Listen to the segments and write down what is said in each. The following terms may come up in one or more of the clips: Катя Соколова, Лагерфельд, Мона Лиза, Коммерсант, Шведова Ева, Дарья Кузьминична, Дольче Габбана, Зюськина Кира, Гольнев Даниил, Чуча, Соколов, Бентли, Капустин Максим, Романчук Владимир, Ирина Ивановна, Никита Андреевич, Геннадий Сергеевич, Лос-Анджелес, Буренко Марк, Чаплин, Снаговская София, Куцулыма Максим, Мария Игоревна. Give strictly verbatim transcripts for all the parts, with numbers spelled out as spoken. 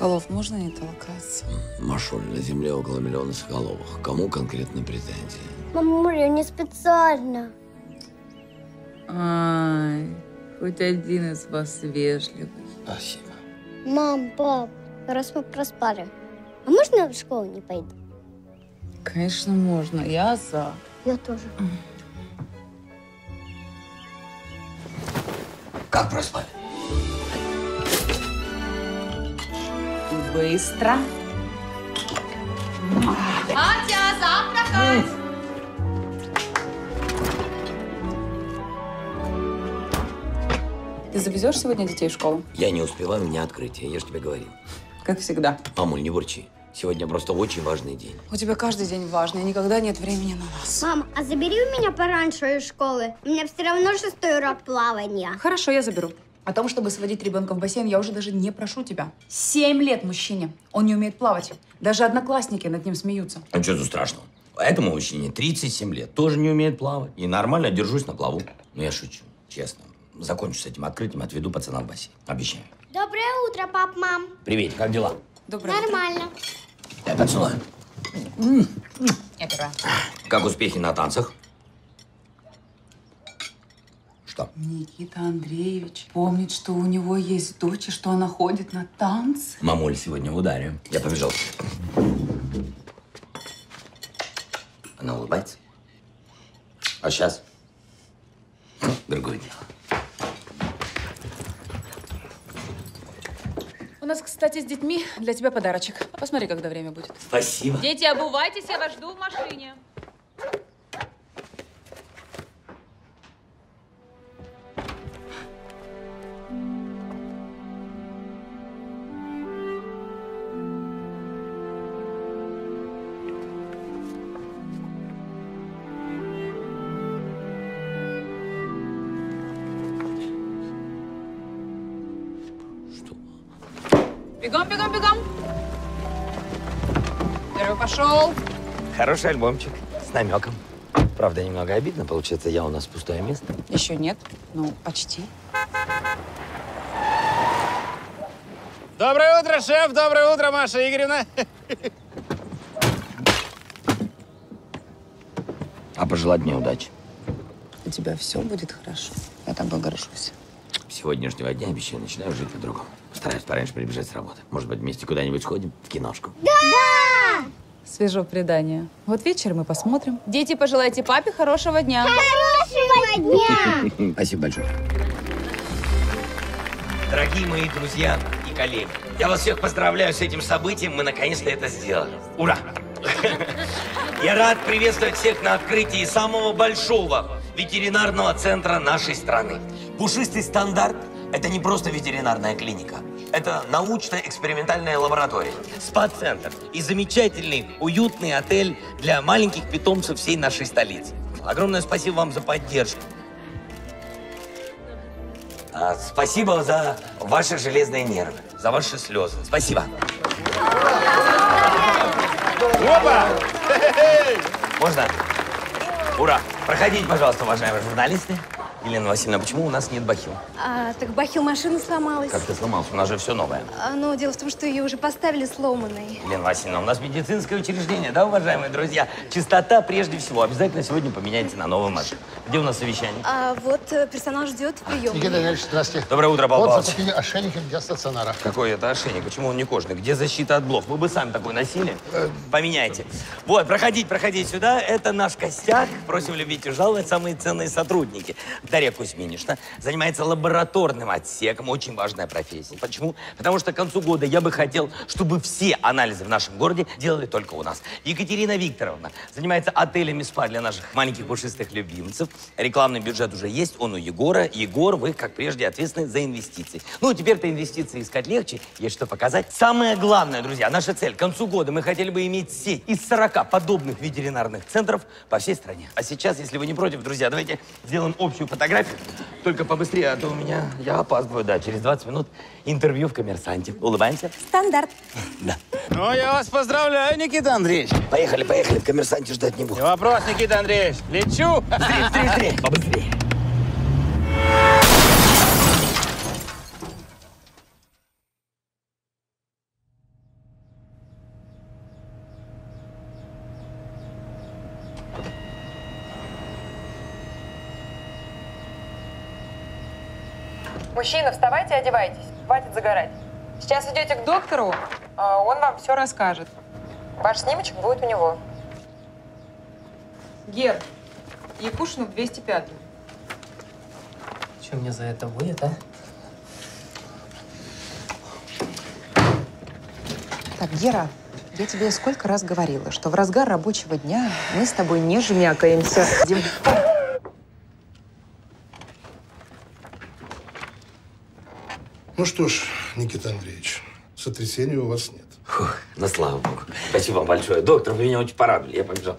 Соколов, можно не толкаться? Машуль, на земле около миллиона Соколовых. Кому конкретно претензии? Мамуля, не специально. Ай, хоть один из вас вежливый. Спасибо. Мам, пап, раз мы проспали, а можно я в школу не пойду? Конечно, можно. Я за. Я тоже. Как проспали? Быстро. Катя, завтракать! Ты завезешь сегодня детей в школу? Я не успела, у меня открытие, я же тебе говорил. Как всегда. Мамуль, не бурчи. Сегодня просто очень важный день. У тебя каждый день важный, никогда нет времени на нас. Мам, а забери у меня пораньше из школы. У меня все равно шестой урок плавания. Хорошо, я заберу. О том, чтобы сводить ребенка в бассейн, я уже даже не прошу тебя. Семь лет мужчине. Он не умеет плавать. Даже одноклассники над ним смеются. А что тут страшного? Этому мужчине тридцать семь лет. Тоже не умеет плавать. И нормально держусь на плаву. Но я шучу. Честно. Закончу с этим открытием, отведу пацана в бассейн. Обещаю. Доброе утро, пап, мам. Привет, как дела? Доброе Нормально. Утро. Я поцелую. Я первая. Как успехи на танцах? Что? Никита Андреевич помнит, что у него есть дочь и что она ходит на танцы. Мамуль сегодня в ударе. Я побежал. Она улыбается. А сейчас? Другое дело. У нас, кстати, с детьми для тебя подарочек. Посмотри, когда время будет. Спасибо. Дети, обувайтесь, я вас жду в машине. Бегом, бегом, бегом. Первый пошел. Хороший альбомчик с намеком. Правда, немного обидно. Получается, я у нас пустое место. Еще нет. Ну, почти. Доброе утро, шеф. Доброе утро, Маша Игоревна. А пожелать мне удачи. У тебя все будет хорошо. Я тобой горжусь. С сегодняшнего дня, обещаю, начинаю жить по-другому. Стараюсь пораньше прибежать с работы. Может быть, вместе куда-нибудь сходим? В киношку? Да! Да! Свежо предание. Вот вечер мы посмотрим. Дети, пожелайте папе хорошего дня. Хорошего дня! Спасибо большое. Дорогие мои друзья и коллеги, я вас всех поздравляю с этим событием. Мы наконец-то это сделали. Ура! Я рад приветствовать всех на открытии самого большого ветеринарного центра нашей страны. Пушистый стандарт — это не просто ветеринарная клиника. Это научно-экспериментальная лаборатория, спа-центр и замечательный, уютный отель для маленьких питомцев всей нашей столицы. Огромное спасибо вам за поддержку. А, спасибо за ваши железные нервы, за ваши слезы. Спасибо. Опа! Можно? Ура! Проходите, пожалуйста, уважаемые журналисты. Елена Васильевна, почему у нас нет бахил? А, так бахил машины сломалась. Как ты сломалась? У нас же все новое. А, ну, дело в том, что ее уже поставили сломанной. Елена Васильевна, у нас медицинское учреждение, да, уважаемые друзья? Чистота прежде всего. Обязательно сегодня поменяйте на новую машину. Где у нас совещание? А, вот персонал ждет прием. Никита Андреевич, здравствуйте. Доброе утро, Полпалов. Вот закупили ошейники для стационара. Какой это ошейник? Почему он не кожный? Где защита от блох? Мы бы сами такой носили. Поменяйте. Вот, проходите, проходите сюда. Это наш костяк. Просим любить и жаловать, самые ценные сотрудники. Дарья Кузьминична занимается лабораторным отсеком. Очень важная профессия. Почему? Потому что к концу года я бы хотел, чтобы все анализы в нашем городе делали только у нас. Екатерина Викторовна занимается отелями спа для наших маленьких пушистых любимцев. Рекламный бюджет уже есть, он у Егора. Егор, вы, как прежде, ответственны за инвестиции. Ну, теперь-то инвестиции искать легче, есть что показать. Самое главное, друзья, наша цель. К концу года мы хотели бы иметь сеть из сорока подобных ветеринарных центров по всей стране. А сейчас, если вы не против, друзья, давайте сделаем общую фотографию. Только побыстрее, а то у меня... Я опаздываю, да. Через двадцать минут интервью в «Коммерсанте». Улыбаемся. Стандарт. Да. Ну, я вас поздравляю, Никита Андреевич. Поехали, поехали. В «Коммерсанте» ждать не буду. Не вопрос, Никита Андреевич. Лечу. Быстрее, быстрее, побыстрее. Мужчина, вставайте и одевайтесь. Хватит загорать. Сейчас идете к доктору, а он вам все расскажет. Ваш снимочек будет у него. Гер, Якушину к двести пятому. Что мне за это будет, а? Так, Гера, я тебе сколько раз говорила, что в разгар рабочего дня мы с тобой не жмякаемся. Ну что ж, Никита Андреевич, сотрясения у вас нет. Фух, ну слава богу. Спасибо вам большое. Доктор, вы меня очень порадовали. Я побежал.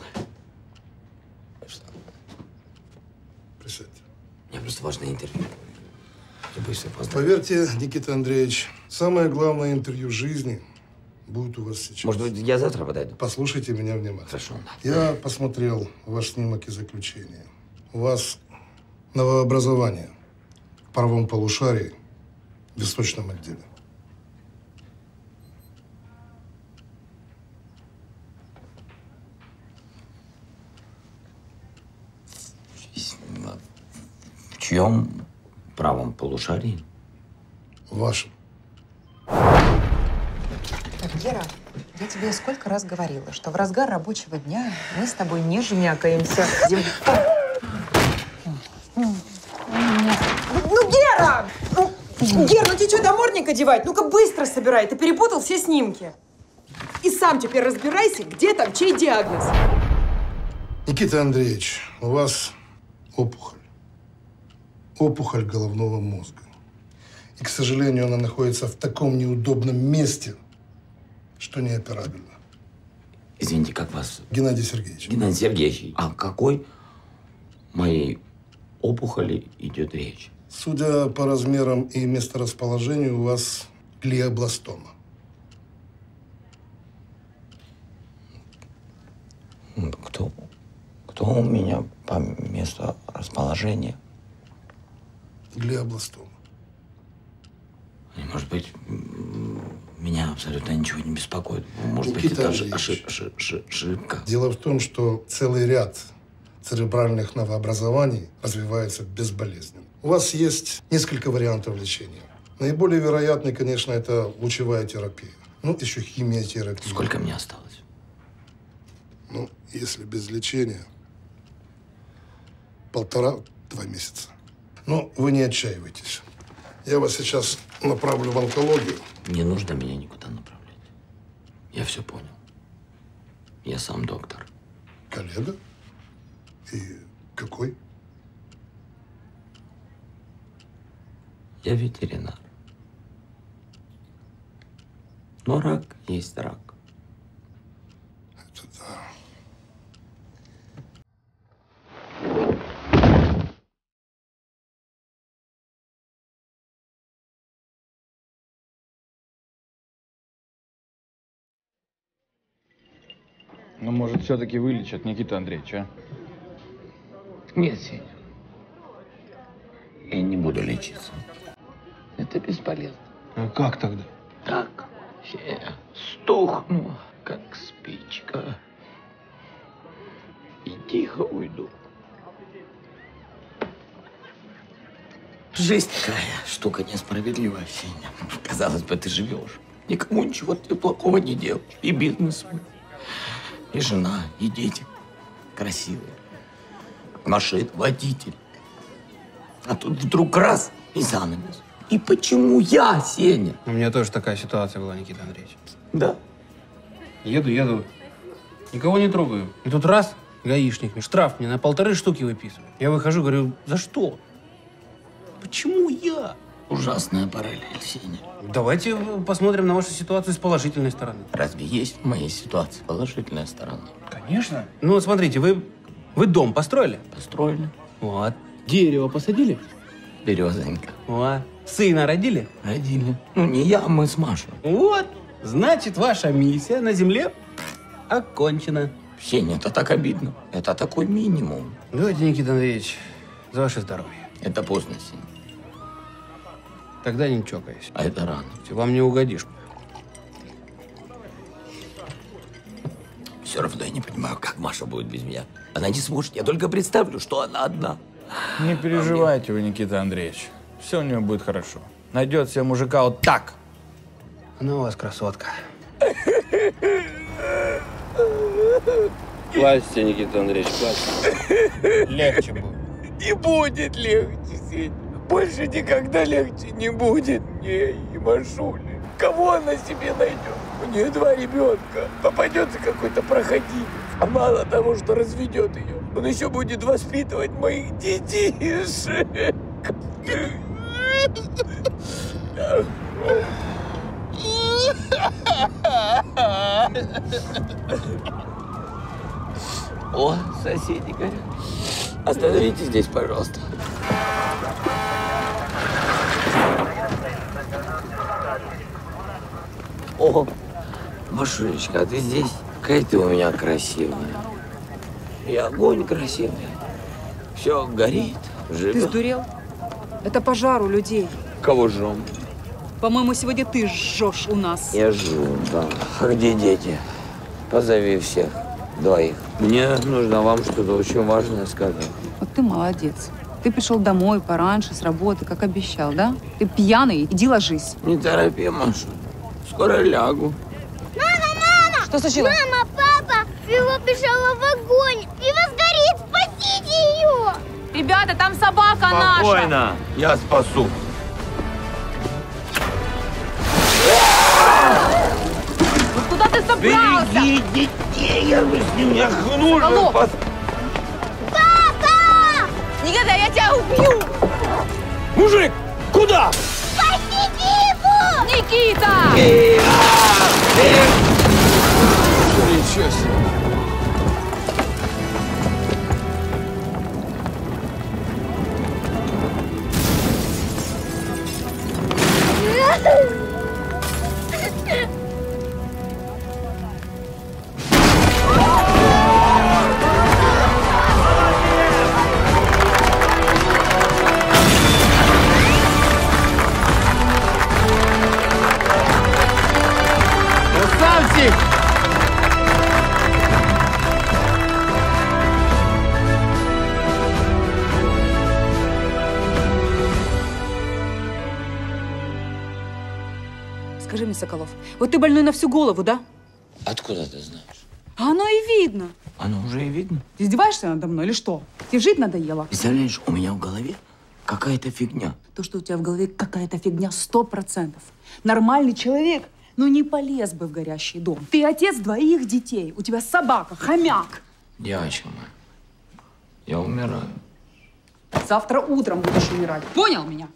Присядьте. Мне просто важное интервью. Поверьте, Никита Андреевич, самое главное интервью жизни будет у вас сейчас. Может быть, я завтра подойду? Послушайте меня внимательно. Хорошо. Я посмотрел ваш снимок и заключение. У вас новообразование в правом полушарии, в височном отделе. В чьем правом полушарии? В вашем. Гера, я тебе сколько раз говорила, что в разгар рабочего дня мы с тобой не жмякаемся. Ну, Гера! Ну, Гер, ну тебе что, доморник одевать? Ну-ка быстро собирай, ты перепутал все снимки. И сам теперь разбирайся, где там чей диагноз. Никита Андреевич, у вас опухоль. Опухоль головного мозга. И, к сожалению, она находится в таком неудобном месте, что неоперабельно. Извините, как вас? Геннадий Сергеевич. Геннадий Сергеевич. О какой моей опухоли идет речь? Судя по размерам и месторасположению, у вас глиобластома. Кто, кто у меня по месту расположения? Глиобластома. Может быть, меня абсолютно ничего не беспокоит. Может Никита быть, это ошибка. Дело в том, что целый ряд церебральных новообразований развивается безболезненно. У вас есть несколько вариантов лечения. Наиболее вероятный, конечно, это лучевая терапия. Ну, еще химиотерапия. Сколько мне осталось? Ну, если без лечения, полтора-два месяца. Но вы не отчаивайтесь. Я вас сейчас направлю в онкологию. Не нужно меня никуда направлять. Я все понял. Я сам доктор. Коллега? И какой? Я ветеринар. Но рак есть рак. Это да. Ну, может, все-таки вылечат, Никита Андреевич, а? Нет, Сеня. Я не буду лечиться. Это бесполезно. А как тогда? Так, Сеня, стухну, как спичка. И тихо уйду. Жизнь такая штука несправедливая, Сеня. Казалось бы, ты живешь. Никому ничего ты плохого не делаешь. И бизнес свой. И жена, и дети красивые. Машин, водитель. А тут вдруг раз и занавес. И почему я, Сеня? У меня тоже такая ситуация была, Никита Андреевич. Да? Еду, еду. Никого не трогаю. И тут раз, гаишник, штраф мне на полторы штуки выписывает. Я выхожу, говорю, за что? Почему я? Ужасная параллель, Сеня. Давайте посмотрим на вашу ситуацию с положительной стороны. Разве есть в моей ситуации положительная сторона? Конечно. Ну, вот смотрите, вы, вы дом построили? Построили. Вот. Дерево посадили? Березонька. Вот. Сына родили? Родили. Ну, не я, мы с Машей. Вот. Значит, ваша миссия на земле окончена. Сеня, это так обидно. Это такой минимум. Давайте, Никита Андреевич, за ваше здоровье. Это поздно, Сеня. Тогда не чокаюсь. А это рано. Вам не угодишь. Все равно я не понимаю, как Маша будет без меня. Она не сможет. Я только представлю, что она одна. Не переживайте вы, Никита Андреевич. Все у нее будет хорошо. Найдет себе мужика вот так. Ну у вас красотка. Плачьте, Никита Андреевич, плачьте. Легче будет. Не будет легче, Сень. Больше никогда легче не будет мне и Машуле. Кого она себе найдет? У нее два ребенка. Попадется какой-то проходимец. А мало того, что разведет ее, он еще будет воспитывать моих детишек. О, соседи говорят. Остановитесь здесь, пожалуйста. О, Машулечка, а ты здесь? Какая ты у меня красивая. И огонь красивый. Все горит, живет. Ты сдурел? Это пожар у людей. Кого жжем? По-моему, сегодня ты жжешь у нас. Я жжу, да. А где дети? Позови всех. Двоих. Мне нужно вам что-то очень важное сказать. Вот ты молодец. Ты пришел домой пораньше с работы, как обещал, да? Ты пьяный, иди ложись. Не торопи, Маша. Скоро лягу. Мама, мама! Что случилось? Мама, папа! Пиво бежала в огонь! Пиво сгорит! Спасите ее! Ребята, там собака. Спокойно. Наша! Спокойно! Я спасу! Ну куда ты собрался? Береги детей! Я бы с ним не нужен! Папа! Никогда я тебя убью! Мужик, куда? Спасите его! Никита! Ничего себе! Скажи мне, Соколов, вот ты больной на всю голову, да? Откуда ты знаешь? А оно и видно. Оно уже и видно. Ты издеваешься надо мной или что? Тебе жить надоело? Представляешь, у меня в голове какая-то фигня. То, что у тебя в голове какая-то фигня, сто процентов. Нормальный человек, ну не полез бы в горящий дом. Ты отец двоих детей, у тебя собака, хомяк. Девочка моя, я умираю. Завтра утром будешь умирать, понял меня?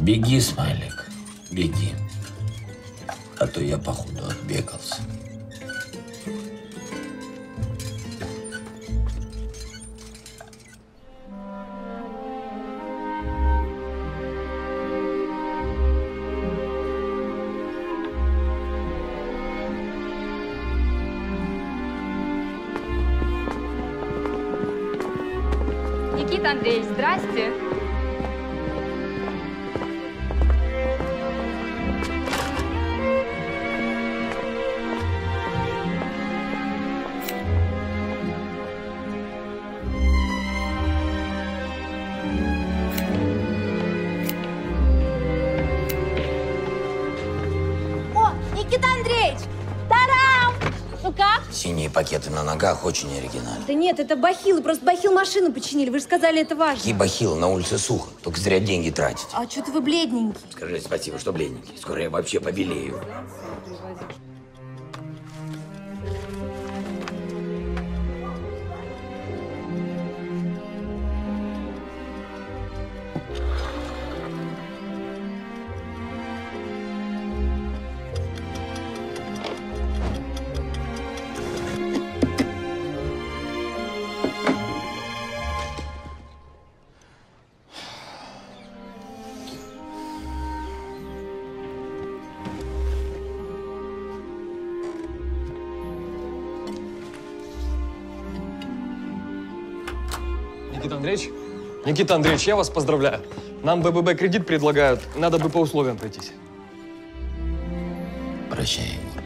Беги, Смайлик, беги, а то я, походу, отбегался. Никита Андреевич, здрасте. Пакеты на ногах очень оригинально. Да нет, это бахилы, просто бахил машину починили. Вы же сказали, это важно. Какие бахилы? На улице сухо. Только зря деньги тратить. А что-то вы бледненький. Скажи спасибо, что бледненький. Скоро я вообще побелею. Никита Андреевич? Никита Андреевич, я вас поздравляю. Нам ВДВ кредит предлагают, надо бы по условиям пройтись. Прощай, Егор.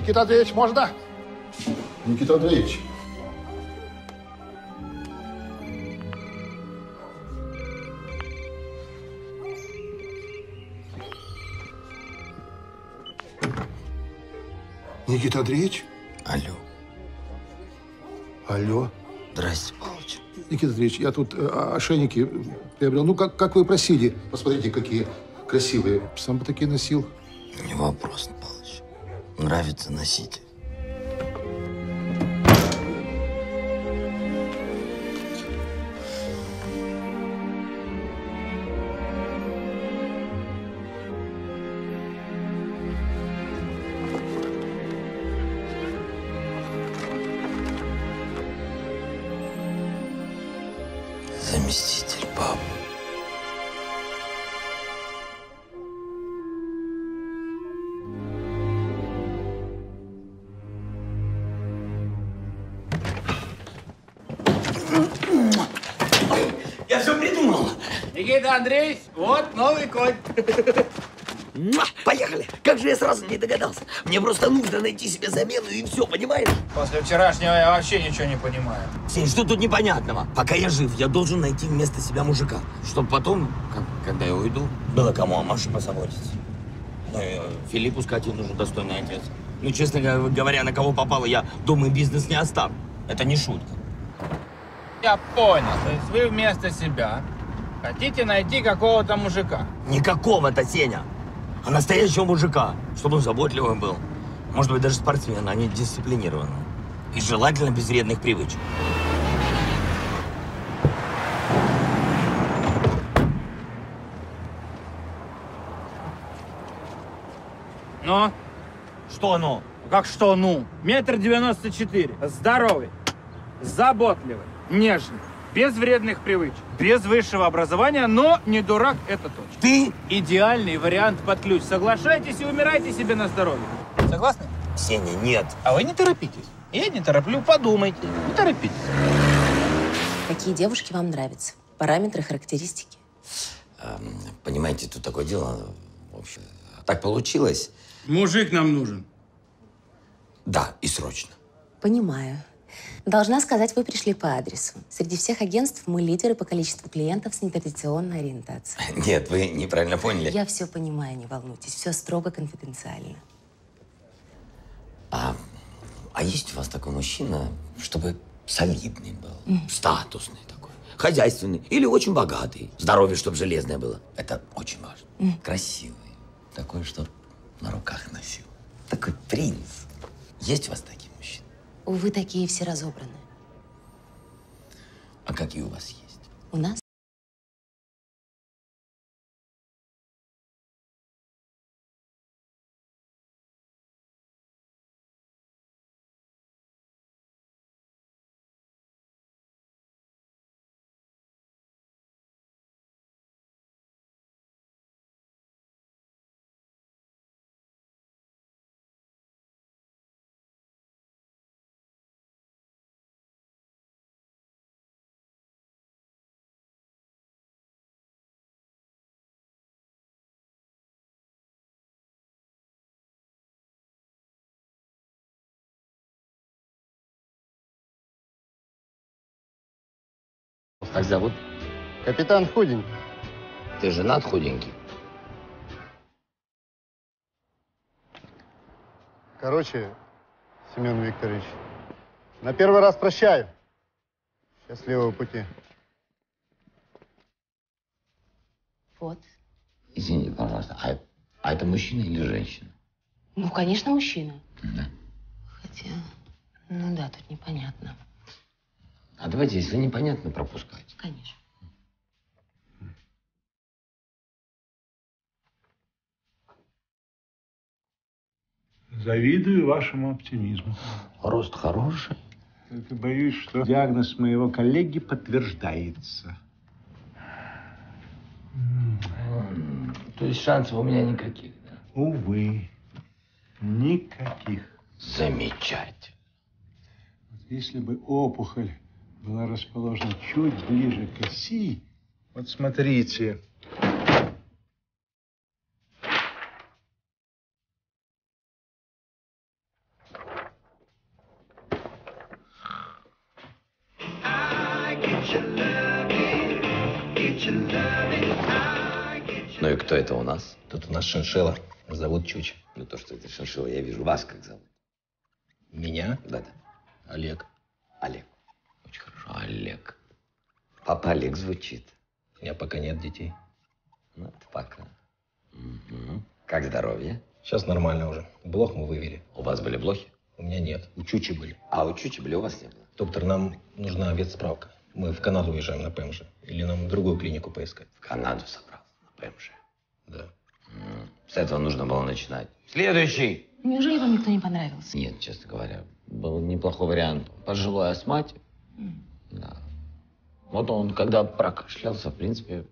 Никита Андреевич, можно? Никита Андреевич. Никита Андреевич? Алло. Алло. Здрасте, Павлович. Никита Андреевич, я тут ошейники приобрел. Ну, как, как вы просили. Посмотрите, какие красивые. Сам бы такие носил. Не вопрос, Павлович. Нравится — носите. Андреевич, вот новый конь. Поехали! Как же я сразу не догадался. Мне просто нужно найти себе замену и все, понимаешь? После вчерашнего я вообще ничего не понимаю. Сень, что тут непонятного? Пока я жив, я должен найти вместо себя мужика, чтобы потом, как, когда я уйду, было кому о Маше позаботиться. Ну, Филиппу Скотину нужен достойный отец. Ну, честно говоря, на кого попало, я думаю, бизнес не оставлю. Это не шутка. Я понял. То есть вы вместо себя хотите найти какого-то мужика? Не какого-то, Сеня, а настоящего мужика, чтобы он заботливым был. Может быть, даже спортсмен, а не дисциплинированный. И желательно без вредных привычек. Ну? Что ну? Как что ну? Метр девяносто четыре. Здоровый, заботливый, нежный. Без вредных привычек, без высшего образования, но не дурак, это точно. Ты? Идеальный вариант под ключ. Соглашайтесь и умирайте себе на здоровье. Согласны? Сеня, нет. А вы не торопитесь. Я не тороплю, подумайте. Не торопитесь. Какие девушки вам нравятся? Параметры, характеристики? Эм, понимаете, тут такое дело, в общем, так получилось. Мужик нам нужен. Да, и срочно. Понимаю. Должна сказать, вы пришли по адресу. Среди всех агентств мы лидеры по количеству клиентов с нетрадиционной ориентацией. Нет, вы неправильно поняли. Я все понимаю, не волнуйтесь. Все строго конфиденциально. А, а есть у вас такой мужчина, чтобы солидный был, mm. статусный такой, хозяйственный или очень богатый? Здоровье, чтобы железное было. Это очень важно. Mm. Красивый. Такой, что на руках носил. Такой принц. Есть у вас такие? Увы, такие все разобраны. А какие у вас есть? У нас? Как зовут? Капитан Худенький. Ты женат, Худенький? Короче, Семен Викторович, на первый раз прощаю. Счастливого пути. Вот. Извините, пожалуйста, а, а это мужчина или женщина? Ну, конечно, мужчина. Да. Хотя, ну да, тут непонятно. А давайте, если непонятно, пропускайте. Конечно. Завидую вашему оптимизму. Рост хороший. Только боюсь, что диагноз моего коллеги подтверждается. То есть шансов у меня никаких, да? Увы. Никаких. Замечательно. Если бы опухоль была расположена чуть ближе к оси... Вот смотрите. Ну и кто это у нас? Тут у нас шиншилла. Зовут Чуча. Ну то, что это шиншилла, я вижу. Вас как зовут? Меня? Да-да. Олег. Олег. Очень хорошо. Олег. Папа Олег звучит. У меня пока нет детей. Ну, это пока. Угу. Как здоровье? Сейчас нормально уже. Блох мы вывели. У вас были блохи? У меня нет. У Чучи были. А у Чучи были, у вас не было? Доктор, нам нужна ветсправка. Мы в Канаду уезжаем на ПМЖ. Или нам другую клинику поискать. В Канаду собрал на ПМЖ? Да. С этого нужно было начинать. Следующий! Неужели вам никто не понравился? Нет, честно говоря. Был неплохой вариант. Пожилой астматик. Mm. Да. Вот он, когда прокашлялся, в принципе,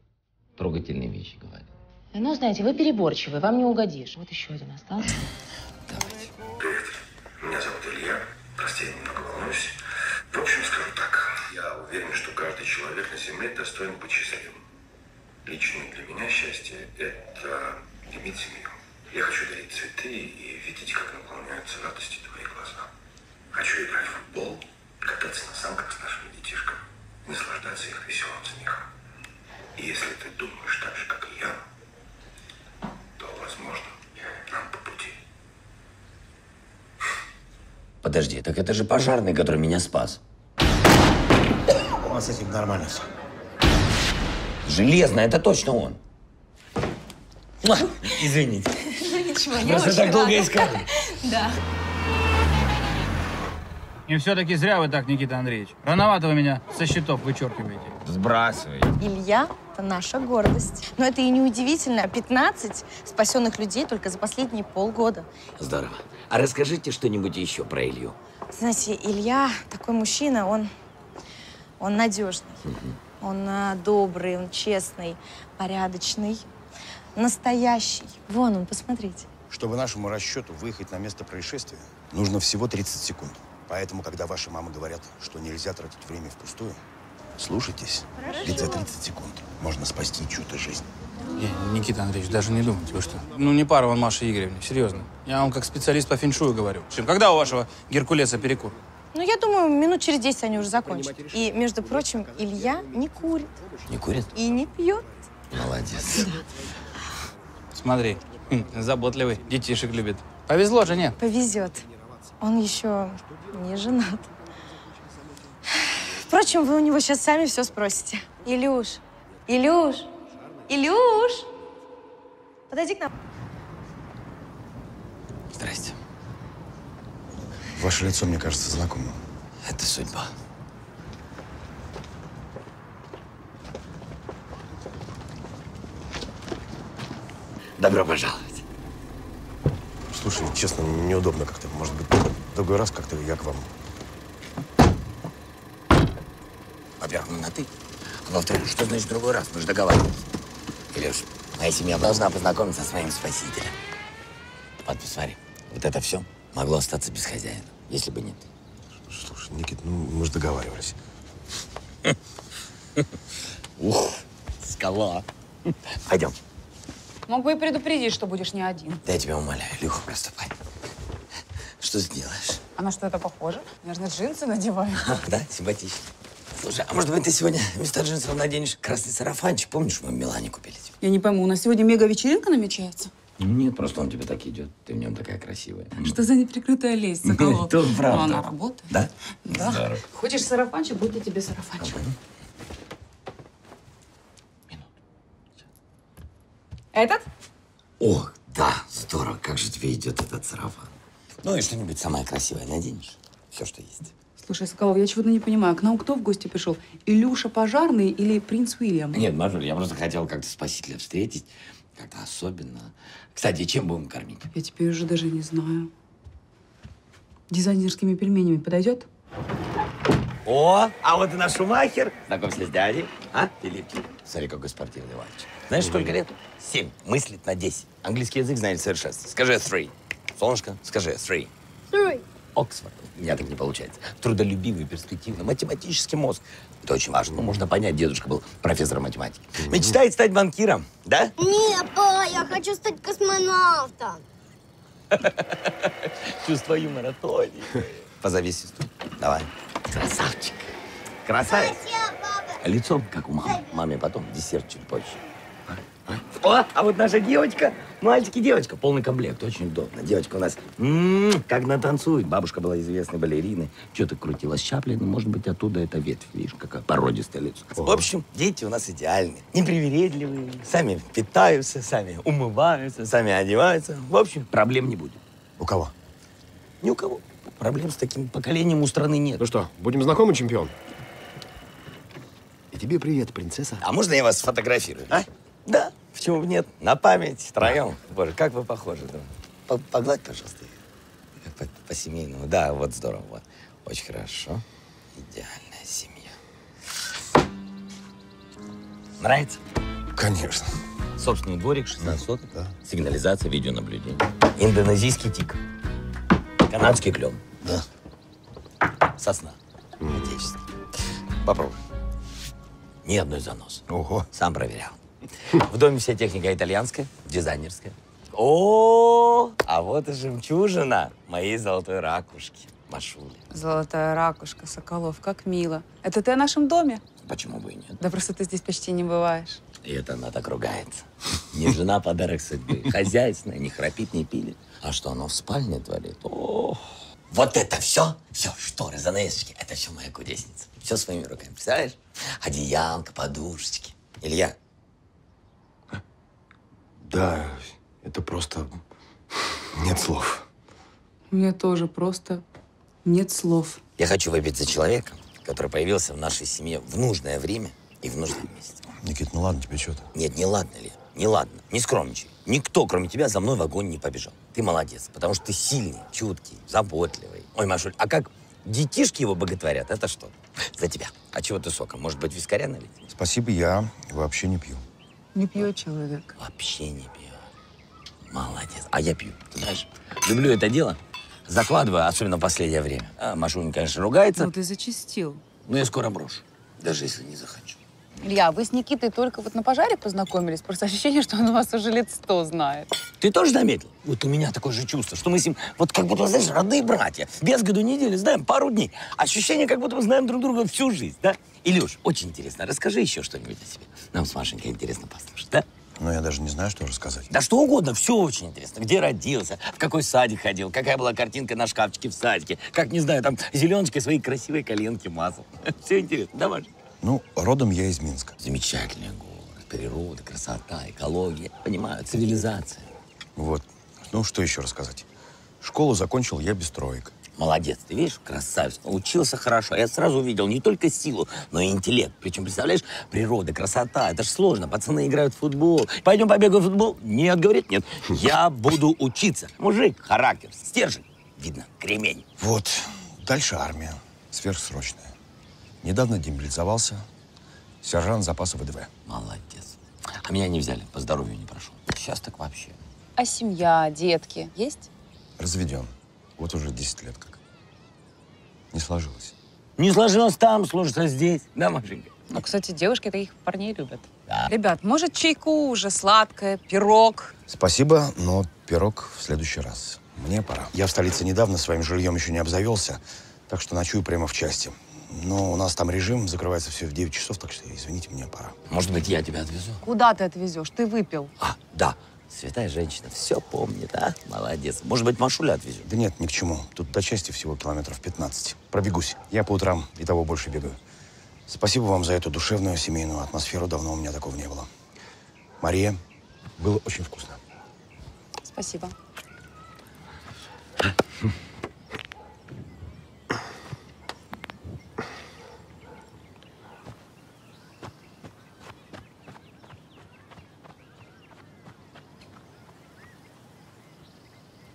трогательные вещи говорил. Ну, знаете, вы переборчивы, вам не угодишь. Вот еще один остался. Давайте. Привет. Меня зовут Илья. Прости, я немного волнуюсь. В общем, скажу так. Я уверен, что каждый человек на Земле достоин быть счастливым. Лично для меня счастье – это иметь семью. Я хочу дарить цветы и видеть, как наполняются радости твои глаза. Хочу играть в футбол, кататься на санках с нашими детишками, наслаждаться их веселым смехом. И если ты думаешь так же, как и я, то, возможно, нам по пути. Подожди, так это же пожарный, который меня спас. У нас с этим нормально все. Железно, это точно он. Извините. Ну ничего, я просто так долго искали. Да. И все-таки зря вы так, Никита Андреевич. Рановато вы меня со счетов вычеркиваете. Сбрасывайте. Илья – это наша гордость. Но это и не удивительно. пятнадцать спасенных людей только за последние полгода. Здорово. А расскажите что-нибудь еще про Илью. Знаете, Илья такой мужчина, он, он надежный. Угу. Он добрый, он честный, порядочный. Настоящий. Вон он, посмотрите. Чтобы нашему расчету выехать на место происшествия, нужно всего тридцать секунд. Поэтому, когда ваши мамы говорят, что нельзя тратить время впустую, слушайтесь. Хорошо. Ведь за тридцать секунд можно спасти чью-то жизнь. Э, Никита Андреевич, даже не думайте, вы что? Ну, не пара вам, Маша Игоревна, серьезно. Я вам как специалист по фэншую говорю. Чем, когда у вашего Геркулеса перекур? Ну, я думаю, минут через десять они уже закончат. И, между прочим, Илья не курит. Не курит? И не пьет. Молодец. Смотри, заботливый, детишек любит. Повезло жене. Повезет. Он еще не женат. Впрочем, вы у него сейчас сами все спросите. Илюш, Илюш, Илюш, подойди к нам. Здрасте. Ваше лицо, мне кажется, знакомо. Это судьба. Добро пожаловать. Слушай, честно, неудобно как-то. Может быть, в другой раз как-то я к вам. Во-первых, ну на ты. А во-вторых, что значит в другой раз? Мы же договаривались. Илюш, моя семья должна познакомиться со своим спасителем. Вот, посмотри, вот это все могло остаться без хозяина, если бы нет. Слушай, Никит, ну мы же договаривались. Ух, скала. Пойдем. Мог бы и предупредить, что будешь не один. Да я тебя умоляю, Илюха, проступай. Что сделаешь? А на что это похоже? Наверное, джинсы надеваю. А, да, симпатично. Слушай, а может быть, ты сегодня вместо джинсов наденешь красный сарафанчик? Помнишь, мы в Милане купили? Я не пойму, у нас сегодня мега-вечеринка намечается? Нет, просто он тебе так идет. Ты в нем такая красивая. Что за неприкрытая лесть, Соколов? Тут правда. Она работает. Да? Да. Хочешь сарафанчик, будет тебе сарафанчик. Этот? Ох, да, здорово. Как же тебе идет этот сарафан. Ну и что-нибудь самое красивое наденешь. Все, что есть. Слушай, Соколов, я чего-то не понимаю. К нам кто в гости пришел? Илюша Пожарный или принц Уильям? Нет, Машуль, я просто хотел как-то спасителя встретить. Как-то особенно. Кстати, чем будем кормить? Я теперь уже даже не знаю. Дизайнерскими пельменями подойдет? О, а вот и наш Шумахер. Знакомься с дядей, а, Филиппчик? Смотри, какой спортивный мальчик. Знаешь, сколько лет? Семь. Мыслит на десять. Английский язык знает совершенство. Скажи three. Солнышко, скажи three. Three. Оксфорд. У меня так не получается. Трудолюбивый, перспективный, математический мозг. Это очень важно. Ну, можно понять, дедушка был профессором математики. Mm-hmm. Мечтает стать банкиром, да? Не, па, я хочу стать космонавтом. Чувство юмора тоненькое. Позови сестру. Давай. Красавчик. Красавец. Лицом, как у мамы. Маме потом, десерт чуть позже. О, а вот наша девочка, мальчик и девочка, полный комплект, очень удобно. Девочка у нас м-м, как натанцует. Бабушка была известной балериной, что-то крутила с Чаплином, может быть, оттуда эта ветвь, видишь, какая породистая лицо. О. В общем, дети у нас идеальные, непривередливые, сами питаются, сами умываются, сами одеваются. В общем, проблем не будет. У кого? Ни у кого. Проблем с таким поколением у страны нет. Ну что, будем знакомы, чемпион? И тебе привет, принцесса. А можно я вас сфотографирую, а? Да, почему бы нет? На память, втроем. Боже, как вы похожи. Погладь, пожалуйста, их по-семейному. Да, вот здорово. Вот. Очень хорошо. Идеальная семья. Нравится? Конечно. Собственный дворик, шестнадцать соток. Да. Сигнализация, видеонаблюдение. Индонезийский тик. Канадский клен. Да. Сосна. Mm. Отечественный. Попробуй. Ни одной заноса. Ого. Сам проверял. В доме вся техника итальянская, дизайнерская. О, а вот и жемчужина моей золотой ракушки, Машули. Золотая ракушка, Соколов, как мило. Это ты о нашем доме? Почему бы и нет? Да просто ты здесь почти не бываешь. И это она так ругается. Не жена, подарок судьбы. Хозяйственная, не храпит, не пилит. А что оно в спальне творит? Ох. Вот это все, все, шторы, занавесочки, это все моя кудесница. Все своими руками, представляешь? Одеялка, подушечки. Илья. Да, это просто нет слов. У меня тоже просто нет слов. Я хочу выпить за человека, который появился в нашей семье в нужное время и в нужном месте. Никит, ну ладно тебе что-то? Нет, не ладно, Илья, не ладно, не скромничай. Никто, кроме тебя, за мной в огонь не побежал. Ты молодец, потому что ты сильный, чуткий, заботливый. Ой, Машуль, а как детишки его боготворят, это что? За тебя. А чего ты соком? Может быть, вискаря налить? Спасибо, я вообще не пью. Не пьет человек. Вообще не пьет. Молодец. А я пью. Ты знаешь, люблю это дело. Закладываю, особенно в последнее время. А Машуня, конечно, ругается. Ну, ты зачистил. Но я скоро брошу, даже если не захочу. Илья, вы с Никитой только вот на пожаре познакомились? Просто ощущение, что он вас уже лет сто знает. Ты тоже заметил? Вот у меня такое же чувство, что мы с ним вот как будто, знаешь, родные братья. Без году недели знаем пару дней. Ощущение, как будто мы знаем друг друга всю жизнь, да? Илюш, очень интересно. Расскажи еще что-нибудь о себе. Нам с Машенькой интересно послушать, да? Ну, я даже не знаю, что рассказать. Да что угодно, все очень интересно. Где родился, в какой садик ходил, какая была картинка на шкафчике в садике. Как, не знаю, там Зеленочка свои красивые коленки мазал. Все интересно, да, Маша? Ну, родом я из Минска. Замечательный город, природа, красота, экология. Понимаю, цивилизация. Вот. Ну, что еще рассказать? Школу закончил я без троек. Молодец, ты видишь, красавец, учился хорошо. Я сразу увидел не только силу, но и интеллект. Причем, представляешь, природа, красота, это же сложно. Пацаны играют в футбол. Пойдем побегаем в футбол? Нет, говорит, нет. Я буду учиться. Мужик, характер, стержень. Видно, кремень. Вот. Дальше армия. Сверхсрочная. Недавно демобилизовался. Сержант запаса ВДВ. Молодец. А меня не взяли, по здоровью не прошел. Сейчас так вообще. А семья, детки есть? Разведен. Вот уже десять лет как. Не сложилось. Не сложилось там, сложится здесь. Да, Машенька? Ну, кстати, девушки таких парней любят. Да. Ребят, может, чайку уже, сладкое, пирог? Спасибо, но пирог в следующий раз. Мне пора. Я в столице недавно, своим жильем еще не обзавелся, так что ночую прямо в части. Но у нас там режим, закрывается все в девять часов, так что, извините, мне пора. Может быть, я тебя отвезу? Куда ты отвезешь? Ты выпил. А, да. Святая женщина все помнит, а? Молодец. Может быть, Машуля отвезу? Да нет, ни к чему. Тут до части всего километров пятнадцать. Пробегусь. Я по утрам и того больше бегаю. Спасибо вам за эту душевную семейную атмосферу. Давно у меня такого не было. Мария, было очень вкусно. Спасибо.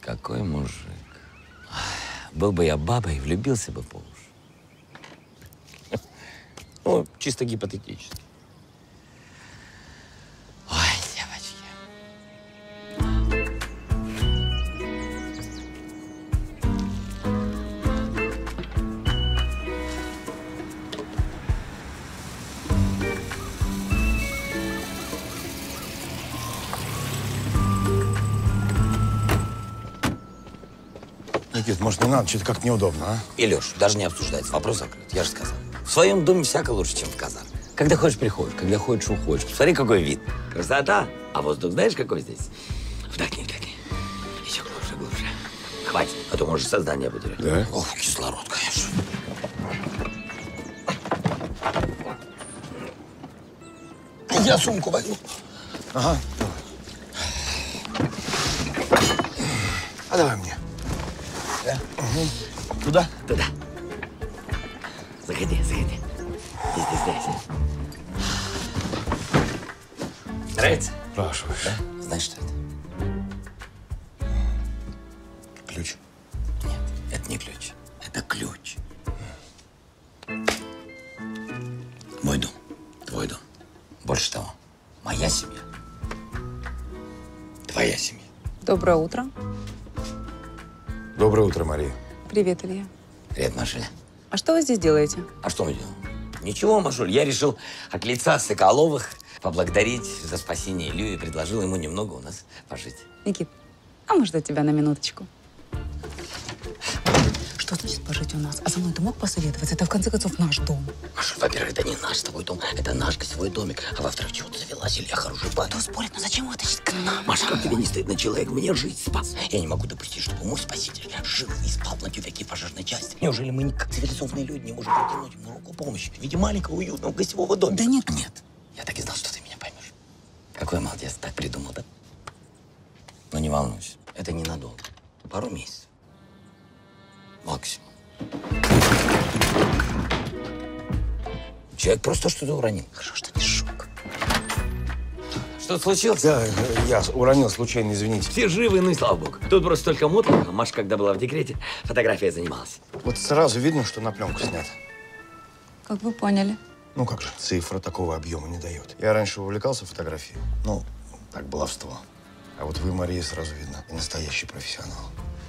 Какой мужик. Был бы я бабой, влюбился бы по уши. Ну, чисто гипотетически. Ой, девочки. Никит, может, не надо? Что-то как-то неудобно, а? Илюш, даже не обсуждается. Вопрос закрыт. Я же сказал. В своем доме всяко лучше, чем в казарме. Когда хочешь, приходишь. Когда хочешь, уходишь. Посмотри, какой вид. Красота. А воздух знаешь, какой здесь? Вдохни, вдохни. Еще глубже, глубже. Хватит, а то можешь сознание потерять. Да? Ох, кислород, конечно. Я сумку возьму. Ага. А давай мне. Да? Угу. Туда? Туда. Заходи, заходи. Здесь, здесь, здесь. Нравится? Спрашиваешь. Да? Знаешь, что это? Ключ? Нет, это не ключ. Это ключ. Мой дом. Твой дом. Больше того, моя семья. Твоя семья. Доброе утро. Доброе утро, Мария. Привет, Илья. Привет, Машуля. А что вы здесь делаете? А что мы делаем? Ничего, Машуль, я решил от лица Соколовых поблагодарить за спасение Илью и предложил ему немного у нас пожить. Никит, а может, я тебя на минуточку? Что значит пожить у нас? А со мной ты мог посоветоваться? Это, в конце концов, наш дом. Маша, во-первых, это не наш с тобой дом, это наш гостевой домик. А во-вторых, чего ты завелась, Илья, хороший парень. Кто спорит, но зачем его тащить к нам? Маша, как тебе не стыдно, человек мне жизнь спас. Я не могу допустить, чтобы мой спаситель жил и спал на тюфяке пожарной части. Неужели мы, как цивилизованные люди, не можем протянуть ему руку помощи в виде маленького, уютного гостевого домика? Да нет, нет. Я так и знал, что ты меня поймешь. Какой молодец, так придумал, да? Но не волнуйся, это ненадолго. Пару месяцев. Максимум. Человек просто что-то уронил. Хорошо, что не шок. Что-то случилось? Да, я уронил случайно, извините. Все живы, ну и слава богу. Тут просто только мутно. А Маша, когда была в декрете, фотография занималась. Вот сразу видно, что на пленку снято. Как вы поняли? Ну как же, цифра такого объема не дает. Я раньше увлекался фотографией. Ну, так, баловство. А вот вы, Мария, сразу видно. И настоящий профессионал.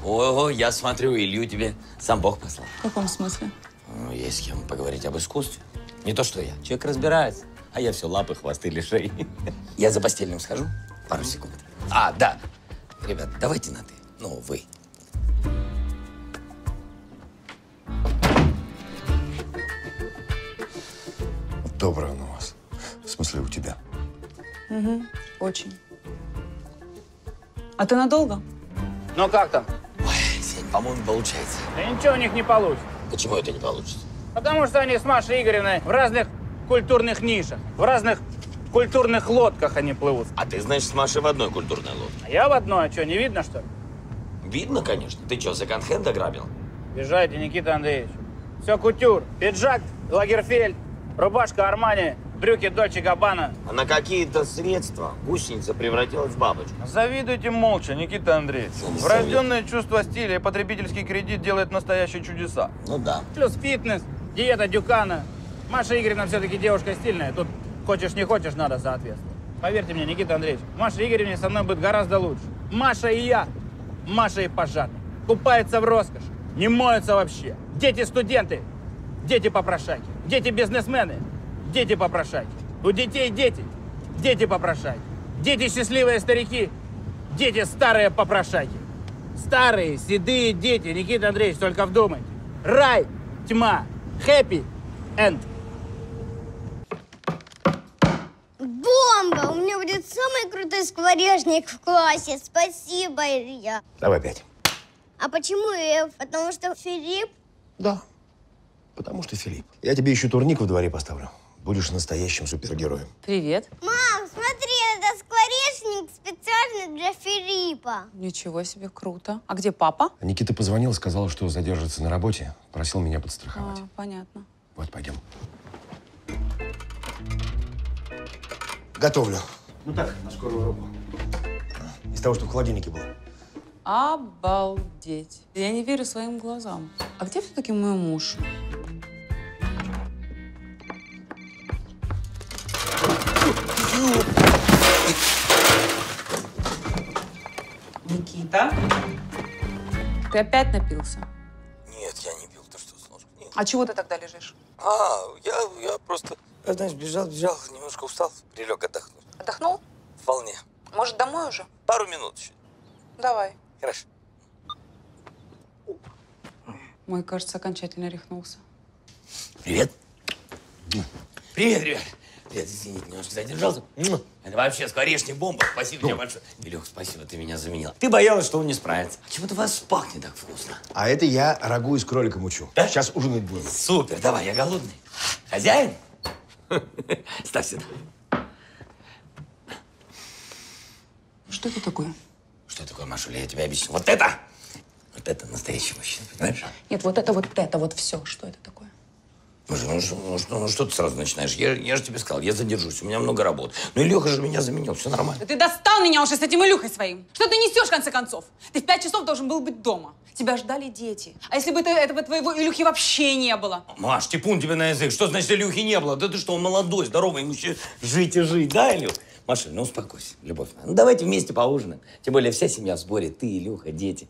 Ого, я смотрю, Илью тебе сам Бог послал. В каком смысле? Ну, есть с кем поговорить об искусстве. Не то, что я. Человек разбирается, а я все лапы, хвосты, лишей. Я за постельным схожу? Пару секунд. А, да. Ребят, давайте на «ты». Ну, вы. Доброе оно у вас. В смысле, у тебя. Угу, очень. А ты надолго? Ну, как там? По-моему, получается. Да ничего у них не получится. Почему это не получится? Потому что они с Машей Игоревной в разных культурных нишах, в разных культурных лодках они плывут. А ты, значит, с Машей в одной культурной лодке? А я в одной, а что, не видно, что ли? Видно, конечно. Ты что, секонд-хенд ограбил? Бежайте, Никита Андреевич. Все кутюр. Пиджак Лагерфельд, рубашка Армани, брюки Дольче Габбана. А на какие-то средства гусеница превратилась в бабочку. Завидуйте молча, Никита Андреевич. Врожденное чувство стиля и потребительский кредит делает настоящие чудеса. Ну да. Плюс фитнес, диета Дюкана. Маша Игоревна все-таки девушка стильная. Тут хочешь не хочешь, надо соответствовать. Поверьте мне, Никита Андреевич, Маша Игоревне со мной будет гораздо лучше. Маша и я. Маша и пожарный. Купается в роскоши. Не моется вообще. Дети студенты. Дети попрошайки. Дети бизнесмены. Дети попрошайки. У детей дети. Дети попрошайки. Дети счастливые старики. Дети старые попрошайки. Старые седые дети. Никита Андреевич, только вдумайте. Рай, тьма, happy end. Бомба! У меня будет самый крутой скворечник в классе. Спасибо, Илья. Давай пять. А почему я? Потому что Филипп? Да. Потому что Филипп. Я тебе еще турник во дворе поставлю. Будешь настоящим супергероем. Привет. Мам, смотри, это скворечник специально для Филиппа. Ничего себе, круто. А где папа? Никита позвонил, сказал, что задержится на работе. Просил меня подстраховать. А, понятно. Вот, пойдем. Готовлю. Ну так, на скорую руку. Из того, что в холодильнике было. Обалдеть. Я не верю своим глазам. А где все-таки мой муж? Никита, ты опять напился? Нет, я не пил, ты что, с ножки? Нет. А чего ты тогда лежишь? А, я, я просто, я, знаешь, бежал, бежал, немножко устал, прилег отдохнуть. Отдохнул? Вполне. Может, домой уже? Пару минут еще. Давай. Хорошо. Мой, кажется, окончательно рехнулся. Привет. Привет, ребят. Привет, извините, немножко задержался. Это вообще скворечная бомба. Спасибо тебе большое. Илюх, спасибо, ты меня заменила. Ты боялась, что он не справится. А чего-то вас пахнет так вкусно. А это я рагу из кролика мучу. Да? Сейчас ужинать будем. Супер, давай, я голодный. Хозяин? Ставь сюда. Что это такое? Что такое, Машуля, я тебе объясню. Вот это! Вот это настоящий мужчина, понимаешь? Нет, вот это, вот это, вот все. Что это такое? Ну что, ну, что, ну что ты сразу начинаешь? Я, я же тебе сказал, я задержусь, у меня много работ. Ну Илюха же меня заменил, все нормально. Да ты достал меня уже с этим Илюхой своим. Что ты несешь, в конце концов? Ты в пять часов должен был быть дома. Тебя ждали дети. А если бы это, этого твоего Илюхи вообще не было? Маш, типун тебе на язык. Что значит Илюхи не было? Да ты что, он молодой, здоровый, ему еще жить и жить, да, Илюх? Маша, ну успокойся, любовь моя. Ну давайте вместе поужинаем. Тем более вся семья в сборе, ты, Илюха, дети.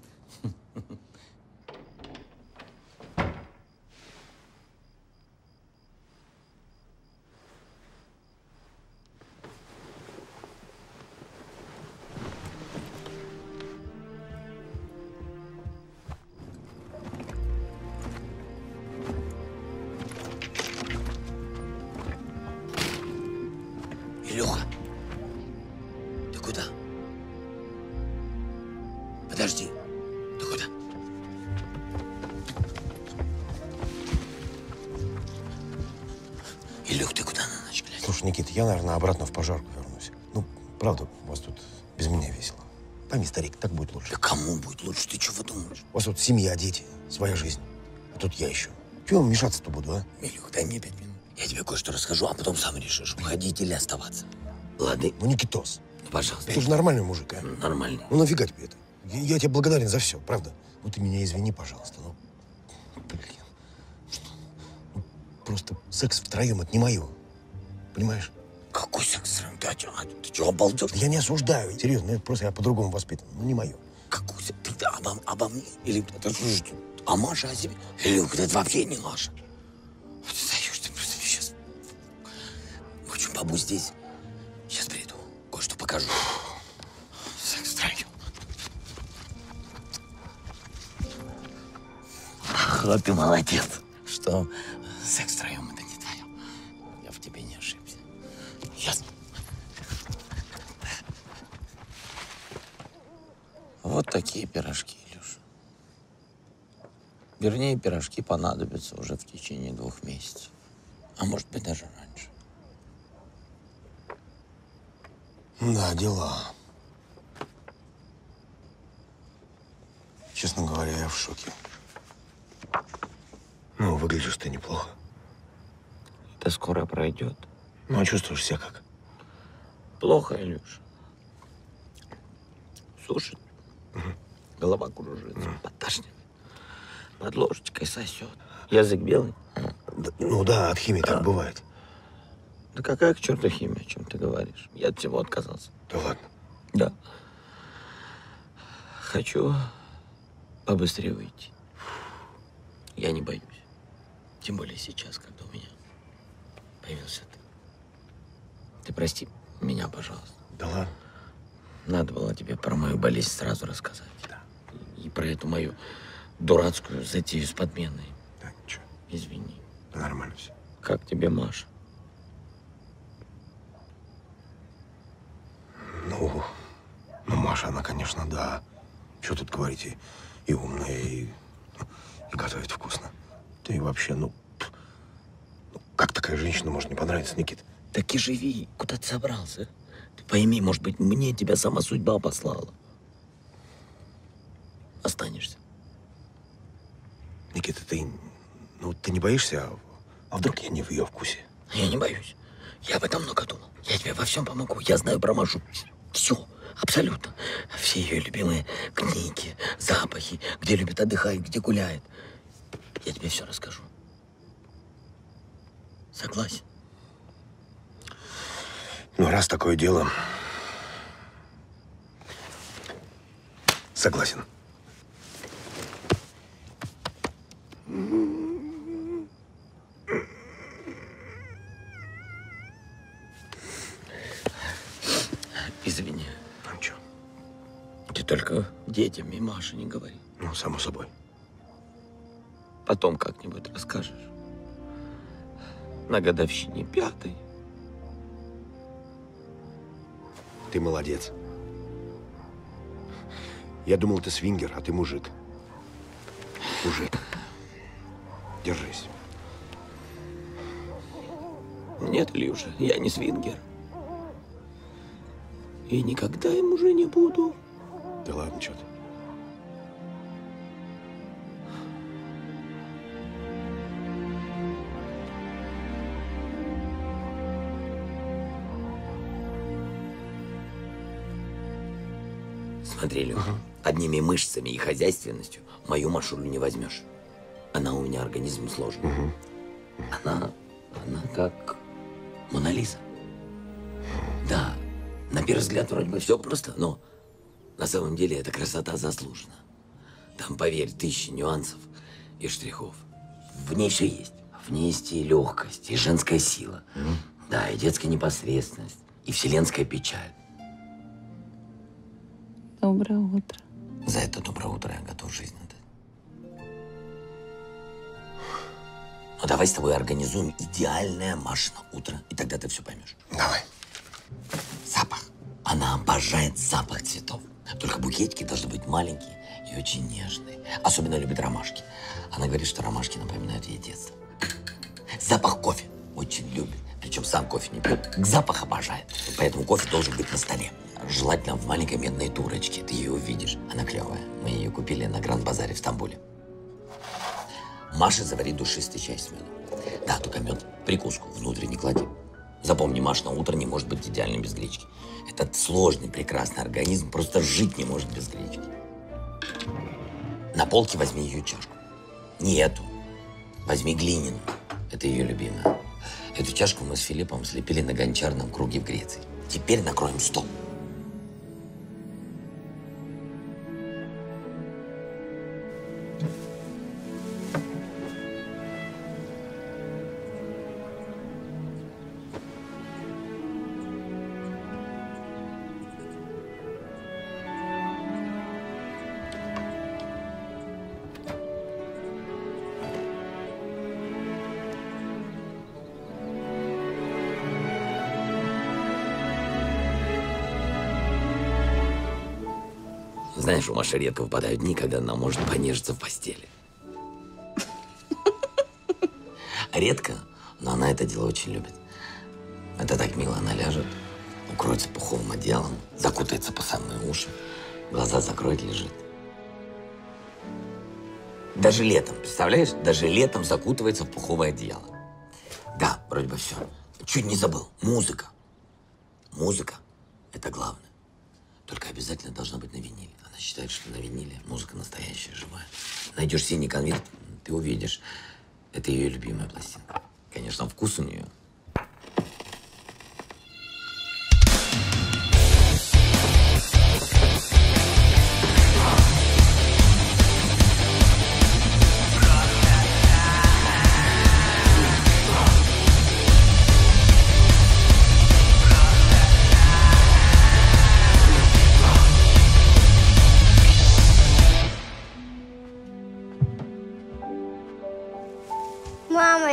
Я, наверное, обратно в пожарку вернусь. Ну, правда, у вас тут без меня весело. Пойми, старик, так будет лучше. Да кому будет лучше? Ты чего думаешь? У вас тут семья, дети, своя жизнь. А тут я еще. Чего вам мешаться-то буду, а? Илюх, дай мне пять минут. Я тебе кое-что расскажу, а потом сам решишь, уходить или оставаться. Ладно? Ну, Никитос. Ну, пожалуйста. Ты пять... же нормальный мужик, а? Ну, нормальный. Ну, нафига тебе это? Я, я тебе благодарен за все, правда? Ну, ты меня извини, пожалуйста. Ну, блин. Что? Ну, просто секс втроем, это не мое. Понимаешь? Какой секс? Да, ты, ты чего обалдел? Да я не осуждаю. Серьезно, просто я по-другому воспитан. Ну, не мое. Какой секс? Ты обо, обо мне? Или ты слушаешь? А Маша о себе? Илюк, это вообще не Маша. Вот ты даешь, ты просто сейчас... В общем, побудь здесь. Сейчас приду. Кое-что покажу. Секс втроем. Вот ты молодец. Что? Секс втроем. Вот такие пирожки, Илюша. Вернее, пирожки понадобятся уже в течение двух месяцев. А может быть, даже раньше. Да, дела. Честно говоря, я в шоке. Ну, выглядишь ты неплохо. Это скоро пройдет. Ну, а чувствуешь себя как? Плохо, Илюша. Сушит. Угу. Голова кружится, угу. Подташнивает, под ложечкой сосет. Язык белый? Да, ну да, от химии да. Так бывает. Да какая к черту химия, о чем ты говоришь? Я от всего отказался. Да ладно? Да. Хочу побыстрее выйти. Я не боюсь. Тем более сейчас, когда у меня появился ты. Ты прости меня, пожалуйста. Да ладно? Надо было тебе про мою болезнь сразу рассказать. Да. И про эту мою дурацкую затею с подменой. Да, ничего. Извини. Да, нормально все. Как тебе, Маша? Ну, ну, Маша, она, конечно, да. Что тут говорить, и, и умная, и, и готовит вкусно. Да и вообще, ну, ну, как такая женщина может не понравиться, Никит? Так и живи. Куда ты собрался? Ты пойми, может быть, мне тебя сама судьба послала. Останешься. Никита, ты, ну, ты не боишься? А, а вдруг я не в ее вкусе? Я не боюсь. Я об этом много думал. Я тебе во всем помогу. Я знаю про Машу. Все. Абсолютно. Все ее любимые книги, запахи, где любит отдыхать, где гуляет. Я тебе все расскажу. Согласен? Ну, раз такое дело, согласен. Извини. Ну, чё? Ты только детям и Маше не говори. Ну, само собой. Потом как-нибудь расскажешь. На годовщине пятой. Ты молодец. Я думал, ты свингер, а ты мужик. Мужик. Держись. Нет, Илюша, я не свингер. И никогда им уже не буду. Да ладно, что ты. Смотри, Люк, ага. Одними мышцами и хозяйственностью мою Машулю не возьмешь. Она у меня организм сложный. Угу. Она, она как Мона Лиза. Да, на первый взгляд вроде бы все просто, но на самом деле эта красота заслужена. Там, поверь, тысячи нюансов и штрихов. В ней все есть. В ней есть и легкость, и женская сила. Угу. Да, и детская непосредственность, и вселенская печаль. Доброе утро. За это доброе утро я готов жизнь отдать. Ну давай с тобой организуем идеальное Машино утро, и тогда ты все поймешь. Давай. Запах. Она обожает запах цветов. Только букетики должны быть маленькие и очень нежные. Особенно любит ромашки. Она говорит, что ромашки напоминают ей детство. Запах кофе очень любит. Причем сам кофе не пьет. Запах обожает. Поэтому кофе должен быть на столе. Желательно в маленькой медной турочке. Ты ее увидишь. Она клевая. Мы ее купили на Гранд-базаре в Стамбуле. Маша заварит душистый чай с медом. Да, только мед прикуску внутрь не клади. Запомни, Маша, на утро не может быть идеальной без гречки. Этот сложный, прекрасный организм просто жить не может без гречки. На полке возьми ее чашку. Не эту. Возьми глиняную. Это ее любимая. Эту чашку мы с Филиппом слепили на гончарном круге в Греции. Теперь накроем стол. Знаешь, у Маши редко выпадают дни, когда она может понежиться в постели. Редко, но она это дело очень любит. Это так мило. Она ляжет, укроется пуховым одеялом, закутается по самые уши, глаза закроет, лежит. Даже летом, представляешь? Даже летом закутывается в пуховое одеяло. Да, вроде бы все. Чуть не забыл. Музыка. Музыка – это главное. Только обязательно должна быть на виниле. Она считает, что на виниле музыка настоящая, живая. Найдешь синий конверт, ты увидишь. Это ее любимая пластинка. Конечно, вкус у нее.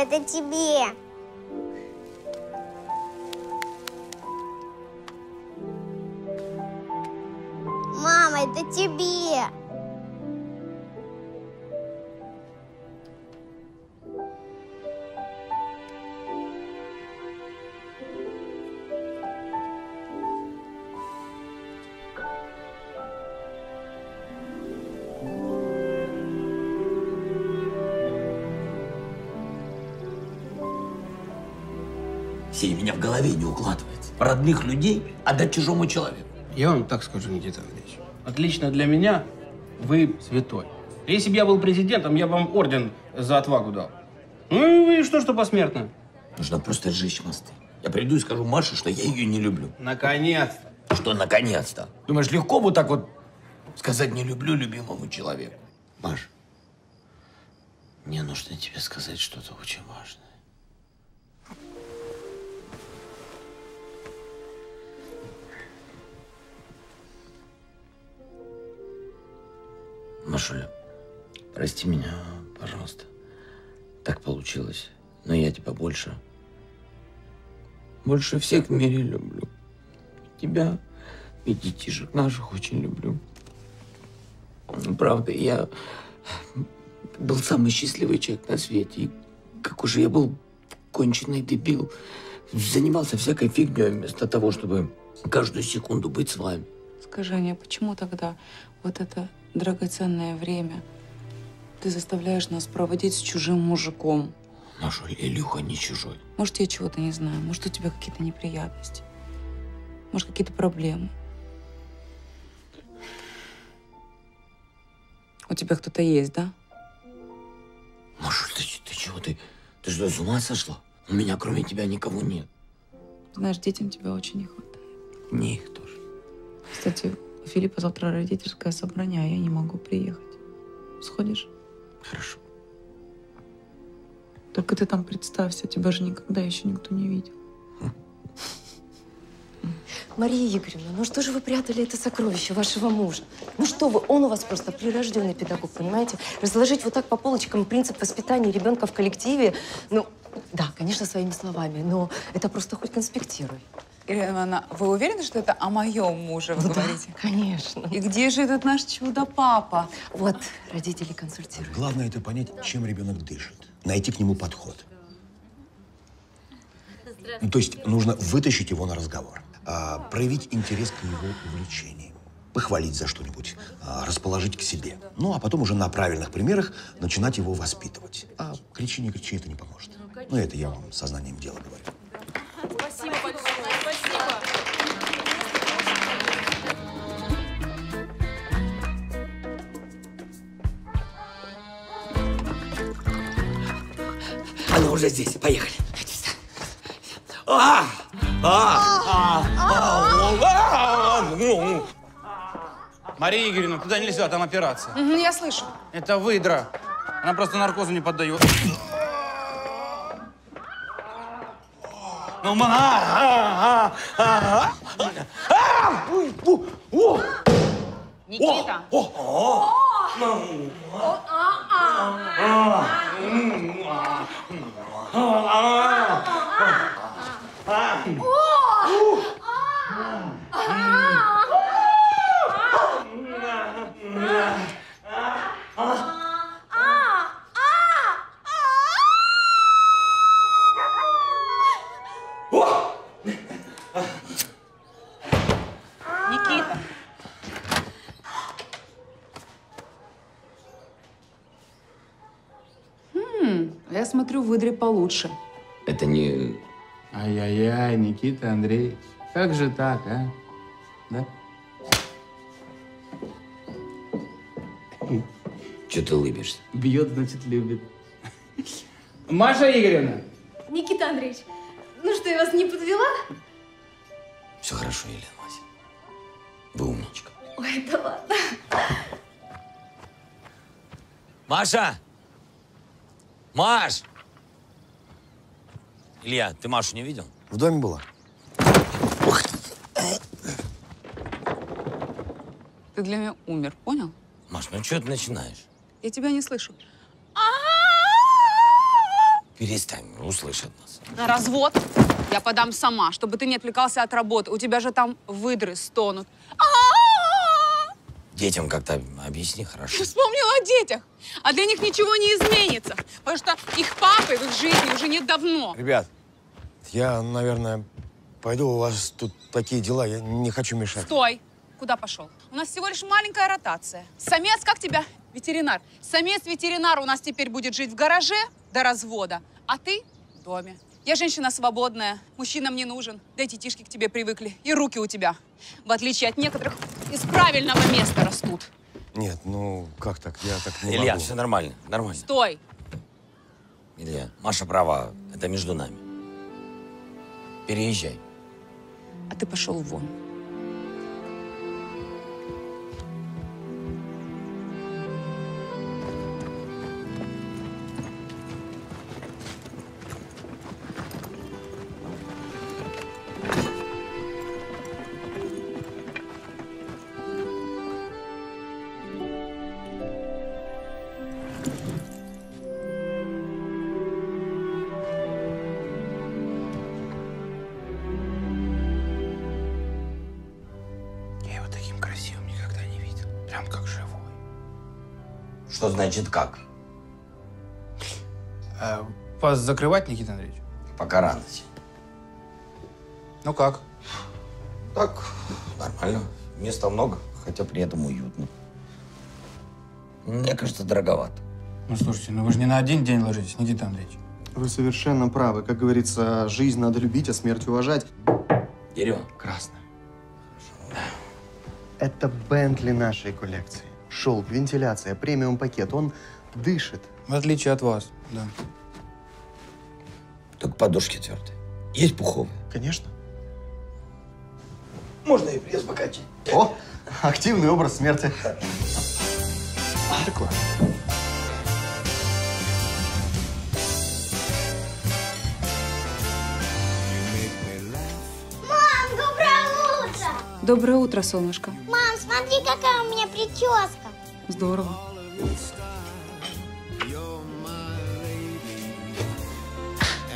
Это тебе. Мама, это тебе. У меня в голове не укладывается. Родных людей отдать чужому человеку. Я вам так скажу, Никита Андреевич. Отлично для меня вы святой. Если бы я был президентом, я бы вам орден за отвагу дал. Ну и что, что посмертно? Нужно просто сжечь мосты. Я приду и скажу Маше, что я ее не люблю. Наконец-то. Что наконец-то? Думаешь, легко вот так вот сказать не люблю любимому человеку? Маш, мне нужно тебе сказать что-то очень важное. Машуля, прости меня, пожалуйста. Так получилось. Но я тебя больше. Больше всех в мире люблю. Тебя и детишек наших очень люблю. Правда, я был самый счастливый человек на свете. И как уже я был конченый дебил, занимался всякой фигней вместо того, чтобы каждую секунду быть с вами. Скажи, Аня, почему тогда вот это драгоценное время ты заставляешь нас проводить с чужим мужиком? Маша, Илюха не чужой. Может, я чего-то не знаю, может, у тебя какие-то неприятности, может, какие-то проблемы. У тебя кто-то есть, да? Маша, ты, ты чего? Ты, ты что, с ума сошла? У меня кроме тебя никого нет. Знаешь, детям тебя очень не хватает. Мне их тоже. Кстати, у Филиппа завтра родительское собрание, а я не могу приехать. Сходишь? Хорошо. Только ты там представься, тебя же никогда еще никто не видел. Мария Игоревна, ну что же вы прятали это сокровище вашего мужа? Ну что вы, он у вас просто прирожденный педагог, понимаете? Разложить вот так по полочкам принцип воспитания ребенка в коллективе, ну, да, конечно, своими словами, но это просто хоть конспектируй. Ирина Ивановна, вы уверены, что это о моем муже вы ну говорите? Да, конечно. И где же этот наш чудо-папа? Вот, родители консультируют. Главное это понять, чем ребенок дышит, найти к нему подход. Ну, то есть нужно вытащить его на разговор. Проявить интерес к его увлечениям, похвалить за что-нибудь, расположить к себе. Ну, а потом уже на правильных примерах начинать его воспитывать. А кричи, не кричи, это не поможет. Ну, это я вам сознанием дела говорю. Спасибо большое. Спасибо. Она уже здесь. Поехали. А! Мария Игоревна, туда нельзя, там операция. Я слышу. Это выдра. Она просто наркозу не поддает. Ну, мама! Никита! Никита! Я смотрю, выдри получше. Это не... Ай-яй-яй, Никита Андреевич, как же так, а? Да? Че ты улыбишься? Бьет, значит, любит. Маша Игоревна! Никита Андреевич, ну что, я вас не подвела? Все хорошо, Елена Васильевна. Вы умничка. Ой, да ладно. Маша! Маш! Илья, ты Машу не видел? В доме была. Ты для меня умер, понял? Маш, ну что ты начинаешь? Я тебя не слышу. Перестань, услышат нас. На развод я подам сама, чтобы ты не отвлекался от работы. У тебя же там выдры стонут. Детям как-то объясни хорошо. Вспомнила о детях. А для них ничего не изменится. Потому что их папы в их жизни уже нет давно. Ребят, я, наверное, пойду. У вас тут такие дела. Я не хочу мешать. Стой! Куда пошел? У нас всего лишь маленькая ротация. Самец, как тебя? Ветеринар. Самец-ветеринар у нас теперь будет жить в гараже до развода. А ты в доме. Я женщина свободная. Мужчина мне нужен. Да и детишки к тебе привыкли. И руки у тебя. В отличие от некоторых, из правильного места растут. Нет, ну как так? Я так не Илья, могу. Все нормально, нормально. Стой! Илья, Маша права. Это между нами. Переезжай. А ты пошел вон. Что значит как? А, вас закрывать, Никита Андреевич? Пока рано. Ну как? Так, нормально. Места много, хотя при этом уютно. Мне кажется, дороговато. Ну слушайте, ну вы же не на один день ложитесь, Никита Андреевич. Вы совершенно правы. Как говорится, жизнь надо любить, а смерть уважать. Дерево. Красное. Хорошо. Это Бентли нашей коллекции. Шелк, вентиляция, премиум пакет. Он дышит. В отличие от вас, да. Только подушки твердые. Есть пуховые? Конечно. Можно и пресс покачать. О, активный образ смерти. Прикольно. Доброе утро, солнышко. Мам, смотри, какая у меня прическа. Здорово.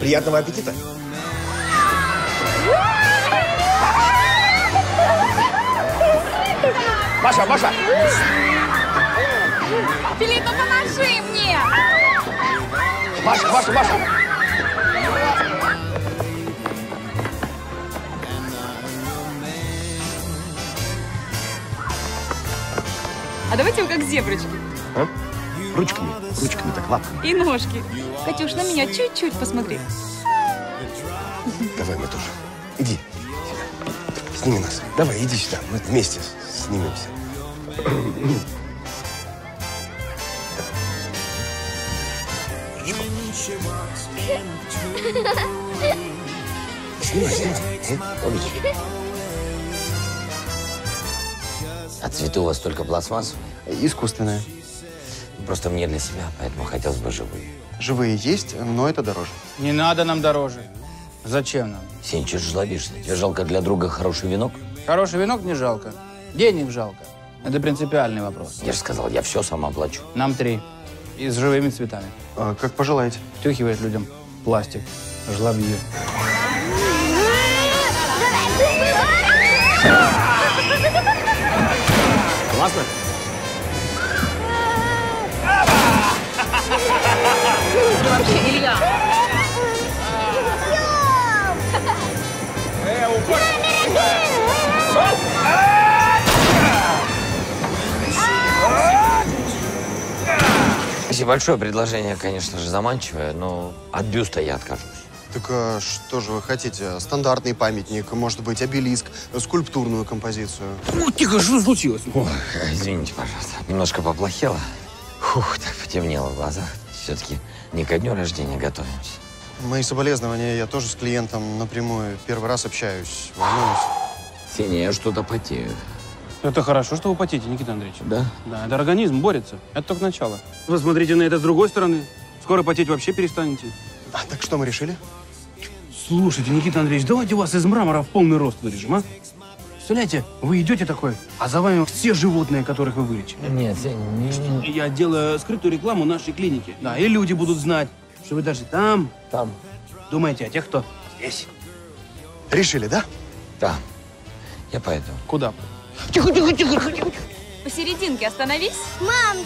Приятного аппетита. Маша, Маша! Филиппа, поможи мне! Маша, Маша, Маша! А давайте вы как зеброчки. А? Ручками, ручками так, лапками. И ножки. Катюш, на меня чуть-чуть посмотри. Давай, мы тоже. Иди. Сними нас. Давай, иди сюда. Мы вместе снимемся. Снимай, снимай. А цветы у вас только пластмассовые? Искусственные. Просто мне для себя, поэтому хотелось бы живые. Живые есть, но это дороже. Не надо нам дороже. Зачем нам? Сень, чуть жлобишься. Тебе жалко для друга хороший венок? Хороший венок не жалко. Денег жалко. Это принципиальный вопрос. Я же сказал, я все сам оплачу. Нам три. И с живыми цветами. А, как пожелаете. Втюхивает людям пластик. Жлобье. Классно? Да вообще, Илья! Э, упасть! Спасибо большое. Предложение, конечно же, заманчивое, но от бюста я откажусь. Так а что же вы хотите? Стандартный памятник, может быть, обелиск, скульптурную композицию? Ну, тихо, что случилось? Ой, извините, пожалуйста. Немножко поплохело. Фух, так потемнело в глазах. Все-таки не ко дню рождения готовимся. Мои соболезнования, я тоже с клиентом напрямую первый раз общаюсь. Волнуюсь. Сеня, я что-то потею. Это хорошо, что вы потеете, Никита Андреевич. Да? Да, это организм борется. Это только начало. Вы смотрите на это с другой стороны. Скоро потеть вообще перестанете. А, так что мы решили? Слушайте, Никита Андреевич, давайте вас из мрамора в полный рост вырежем, а? Представляете, вы идете такой, а за вами все животные, которых вы вылечили. Нет, я не... Я делаю скрытую рекламу нашей клиники. Да, и люди будут знать, что вы даже там... Там. Думаете о тех, кто здесь. Решили, да? Да. Я пойду. Куда? Тихо, тихо, тихо, тихо, тихо. Посерединке остановись. Мам,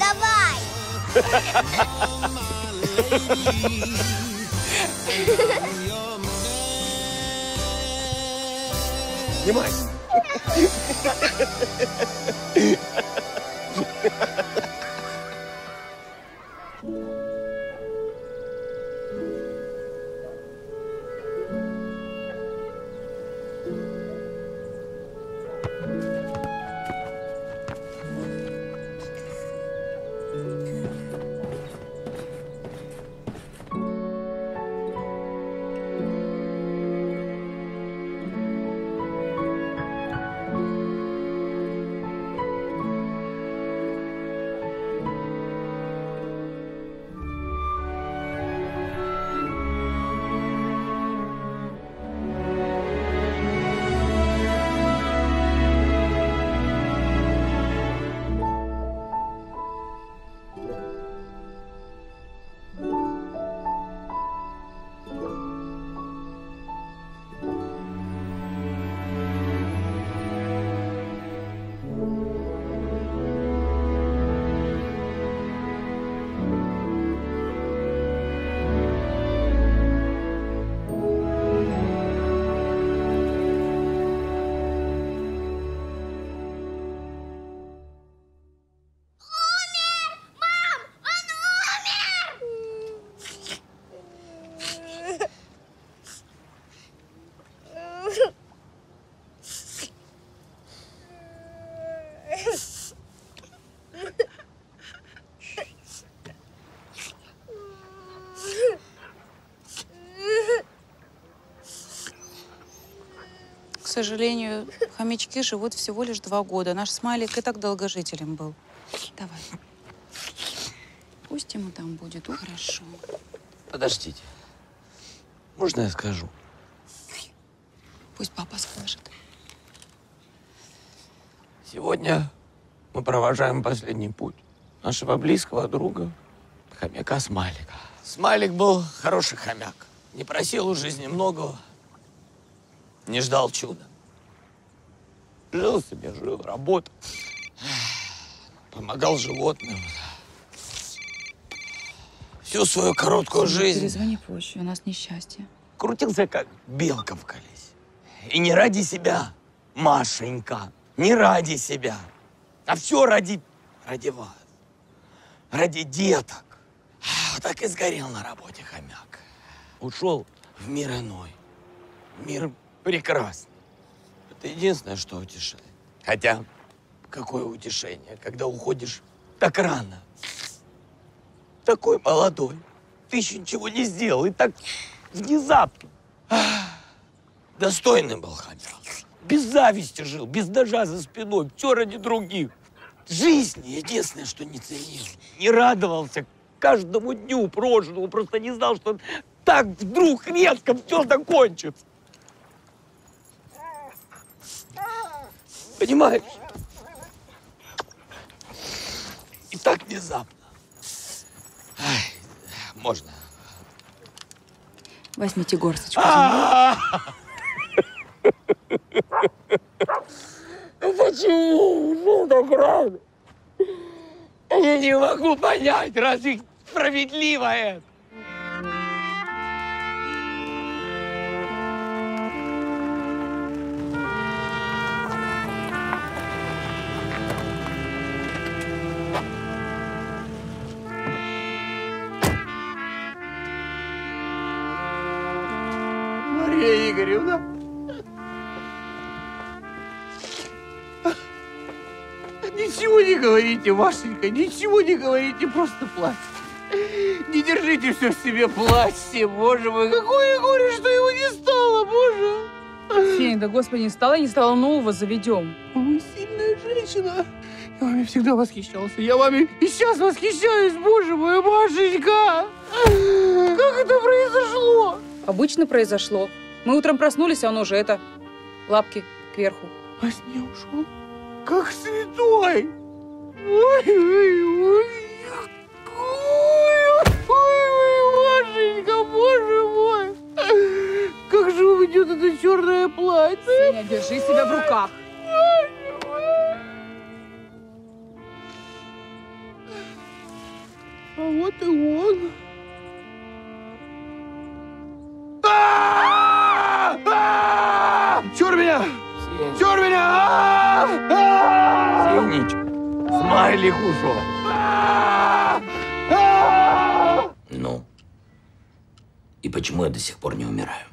давай! Снимай! сожалению, хомячки живут всего лишь два года. Наш Смайлик и так долгожителем был. Давай. Пусть ему там будет хорошо. Подождите. Можно я скажу? Пусть папа скажет. Сегодня мы провожаем последний путь нашего близкого друга, хомяка Смайлика. Смайлик был хороший хомяк. Не просил у жизни многого. Не ждал чуда. Жил себе, жил, работал. Помогал животным. Всю свою короткую жизнь. Перезвони позже, у нас несчастье. Крутился, как белка в колесе. И не ради себя, Машенька. Не ради себя. А все ради... ради вас. Ради деток. Вот так и сгорел на работе хомяк. Ушел в мир иной. Мир прекрасный. Это единственное, что утешает. Хотя, какое утешение, когда уходишь так рано. Такой молодой. Ты еще ничего не сделал. И так внезапно. Достойный был хомяк. Без зависти жил, без ножа за спиной. Все ради других. Жизнь единственное, что не ценил. Не радовался каждому дню прожитому. Просто не знал, что так вдруг резко все закончится. Понимаешь? И так внезапно. Ай, можно. Возьмите горсточку. Ну почему ушел так рано? Я не могу понять, разве справедливо это? Мария Игоревна? Ничего не говорите, Машенька, ничего не говорите, просто плачьте. Не держите все в себе, плачьте, боже мой, какое горе, что его не стало, боже. Сеня, да господи, не стало, не стало, нового заведем. Вы сильная женщина. Я вами всегда восхищался, я вами и сейчас восхищаюсь, боже мой, Машенька. Как это произошло? Обычно произошло. Мы утром проснулись, а он уже это, лапки кверху. Во сне ушел. Как святой! Ой-ой-ой! Ой-ой-ой, Машенька, боже мой! Как же уведет это черное платье! Сеня, держи себя в руках! А вот и он! Чёрт меня! Чёрт меня! Сенечка, Смайлик ушел. Ну, и почему я до сих пор не умираю?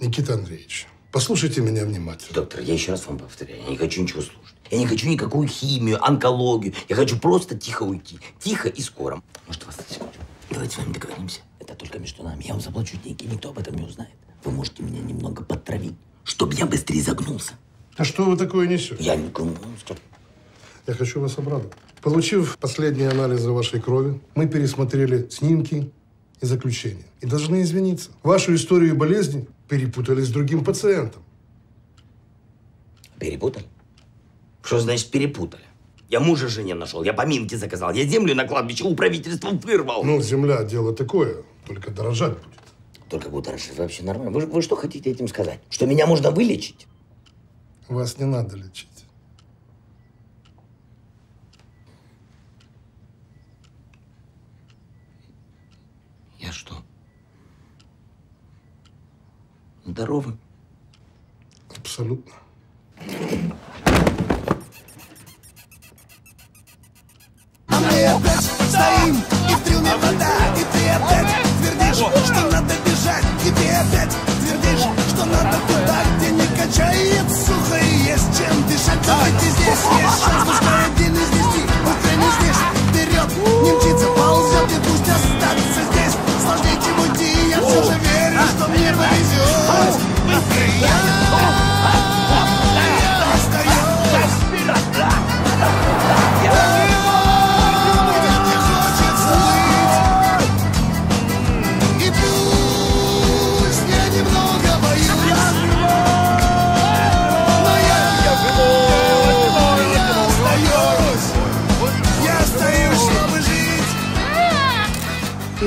Никита Андреевич, послушайте меня внимательно. Доктор, я еще раз вам повторяю, я не хочу ничего слушать. Я не хочу никакую химию, онкологию. Я хочу просто тихо уйти. Тихо и скоро. Может, вас на секунду? Давайте с вами договоримся. Это только между нами. Я вам заплачу деньги, никто об этом не узнает. Вы можете меня немного подтравить, чтобы я быстрее загнулся. А что вы такое несете? Я не гуманистр. Я хочу вас обрадовать. Получив последние анализы вашей крови, мы пересмотрели снимки и заключения. И должны извиниться. Вашу историю болезни перепутали с другим пациентом. Перепутали? Что значит перепутали? Я мужа жене нашел, я поминки заказал, я землю на кладбище у правительства вырвал. Ну, земля дело такое, только дорожать будет. Только будет дорожать вообще нормально. Вы, вы что хотите этим сказать? Что меня можно вылечить? Вас не надо лечить. Я что? Здоровы? Абсолютно. А мы опять стоим, и в трюме вода, и ты опять твердишь, что надо бежать, и ты опять твердишь, что надо туда, где не качает сухо и есть чем дышать. Давайте здесь есть шанс, пускай один из десяти, пускай не здесь, вперед, не мчится, ползет, и пусть остаться здесь, сложнее, чем уйти, я все же верю, что мне повезет.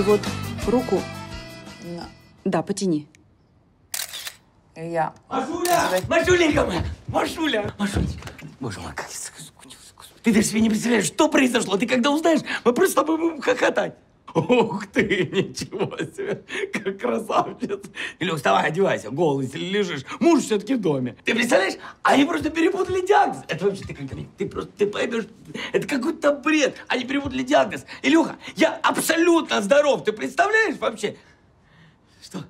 вот руку… Да, потяни. Я… Машуля! Машуленька моя! Машуля! Машуленька! Боже мой, как я соскучился. Ты даже себе не представляешь, что произошло. Ты когда узнаешь, мы просто с тобой будем хохотать. Ух ты, ничего себе, как красавец. Илюх, вставай, одевайся, голый, если лежишь. Муж все-таки в доме. Ты представляешь, они просто перепутали диагноз. Это вообще, ты, ты просто, ты поймешь, это какой-то бред. Они перепутали диагноз. Илюха, я абсолютно здоров, ты представляешь вообще? Что?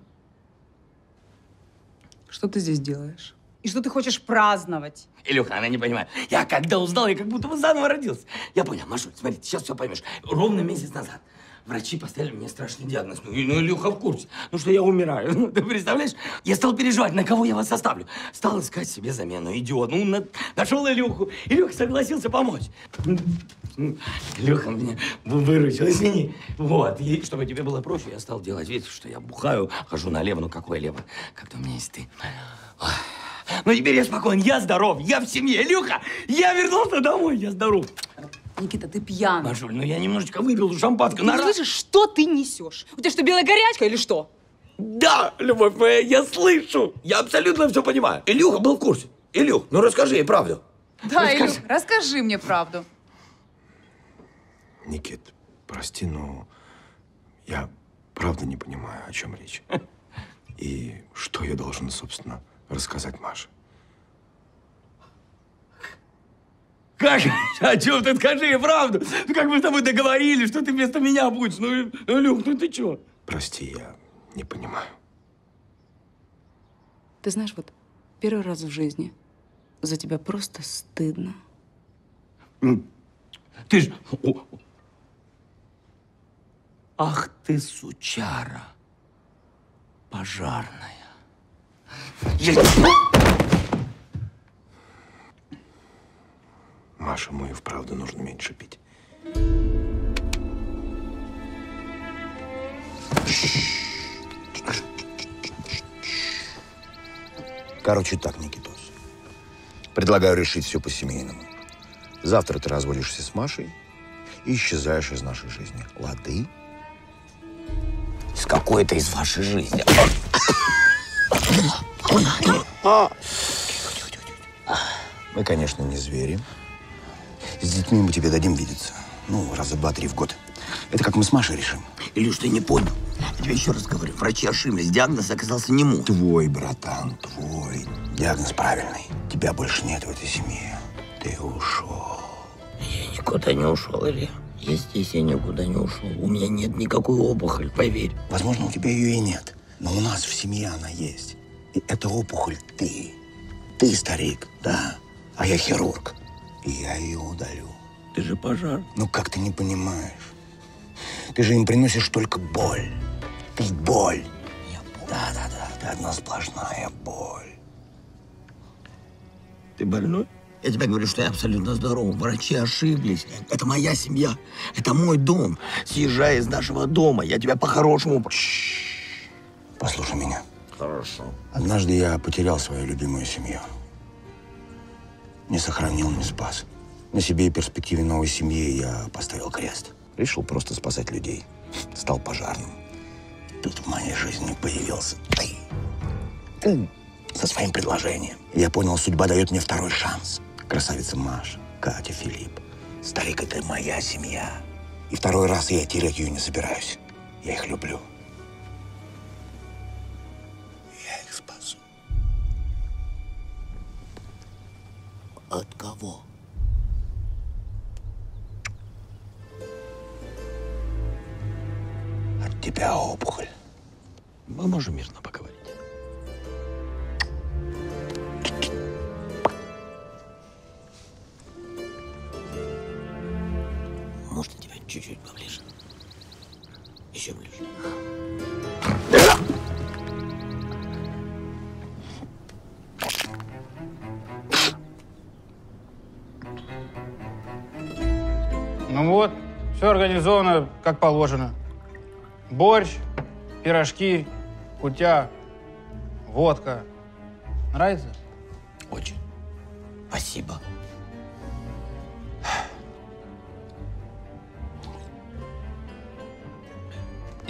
Что ты здесь делаешь? И что ты хочешь праздновать? Илюха, она не понимает. Я когда узнал, я как будто бы заново родился. Я понял, Машуль, смотри, сейчас все поймешь. Ровно месяц назад врачи поставили мне страшный диагноз. Ну, Илюха в курсе. Ну, что я умираю. Ну, ты представляешь? Я стал переживать, на кого я вас оставлю. Стал искать себе замену. Идиот. Ну, на... нашел Илюху. Илюха согласился помочь. Илюха меня выручил. Извини. Вот. И чтобы тебе было проще, я стал делать вид, что я бухаю, хожу налево. Ну, какое лево? Как-то у меня есть ты. Ой. Ну, теперь я спокоен. Я здоров. Я в семье. Илюха, я вернулся домой. Я здоров. Никита, ты пьян. Машуль, ну я немножечко выпил шампанское. Ты слышишь, что ты несешь? У тебя что, белая горячка или что? Да, любовь моя, я слышу. Я абсолютно все понимаю. Илюха был в курсе. Илюх, ну расскажи ей правду. Да, расскажи. Илюх, расскажи мне правду. Никит, прости, но я правда не понимаю, о чем речь. И что я должен, собственно, рассказать Маше. Как? О чем ты? Скажи правду. Ну, как мы с тобой договорились, что ты вместо меня будешь. Ну, ну Люк, ну ты чё? Прости, я не понимаю. Ты знаешь, вот первый раз в жизни за тебя просто стыдно. Ты ж… Ах ты, сучара пожарная. Маша, ему и вправду нужно меньше пить. Короче, так, Никитос. Предлагаю решить все по-семейному. Завтра ты разводишься с Машей и исчезаешь из нашей жизни. Лады? С какой-то из вашей жизни. Мы, конечно, не звери. С детьми мы тебе дадим видеться. Ну, раза два-три в год. Это как мы с Машей решим. Илюш, ты не понял. Я тебе еще раз говорю, врачи ошиблись. Диагноз оказался не мой. Твой, братан, твой. Диагноз правильный. Тебя больше нет в этой семье. Ты ушел. Я никуда не ушел, Илья. Я здесь, я никуда не ушел. У меня нет никакой опухоли, поверь. Возможно, у тебя ее и нет. Но у нас в семье она есть. И эта опухоль ты. Ты старик, да. А я хирург. И я ее удалю. Ты же пожар. Ну как ты не понимаешь? Ты же им приносишь только боль. Ты боль. Я боль. Да, да, да. Ты одна сплошная боль. Ты больной? Я тебе говорю, что я абсолютно здоров. Врачи ошиблись. Это моя семья. Это мой дом. Съезжай из нашего дома. Я тебя по-хорошему… Послушай меня. Хорошо. Однажды я потерял свою любимую семью. Не сохранил, не спас. На себе и перспективе новой семьи я поставил крест. Решил просто спасать людей. Стал пожарным. Тут в моей жизни появился ты. Ты со своим предложением. Я понял, судьба дает мне второй шанс. Красавица Маша, Катя, Филипп. Старик, это моя семья. И второй раз я терять ее не собираюсь. Я их люблю. Я их спасу. От кого? От тебя опухоль. Мы можем мирно поговорить. Можно тебя чуть-чуть поближе? Еще ближе. Ну вот, все организовано как положено. Борщ, пирожки, кутя, водка. Нравится? Очень. Спасибо.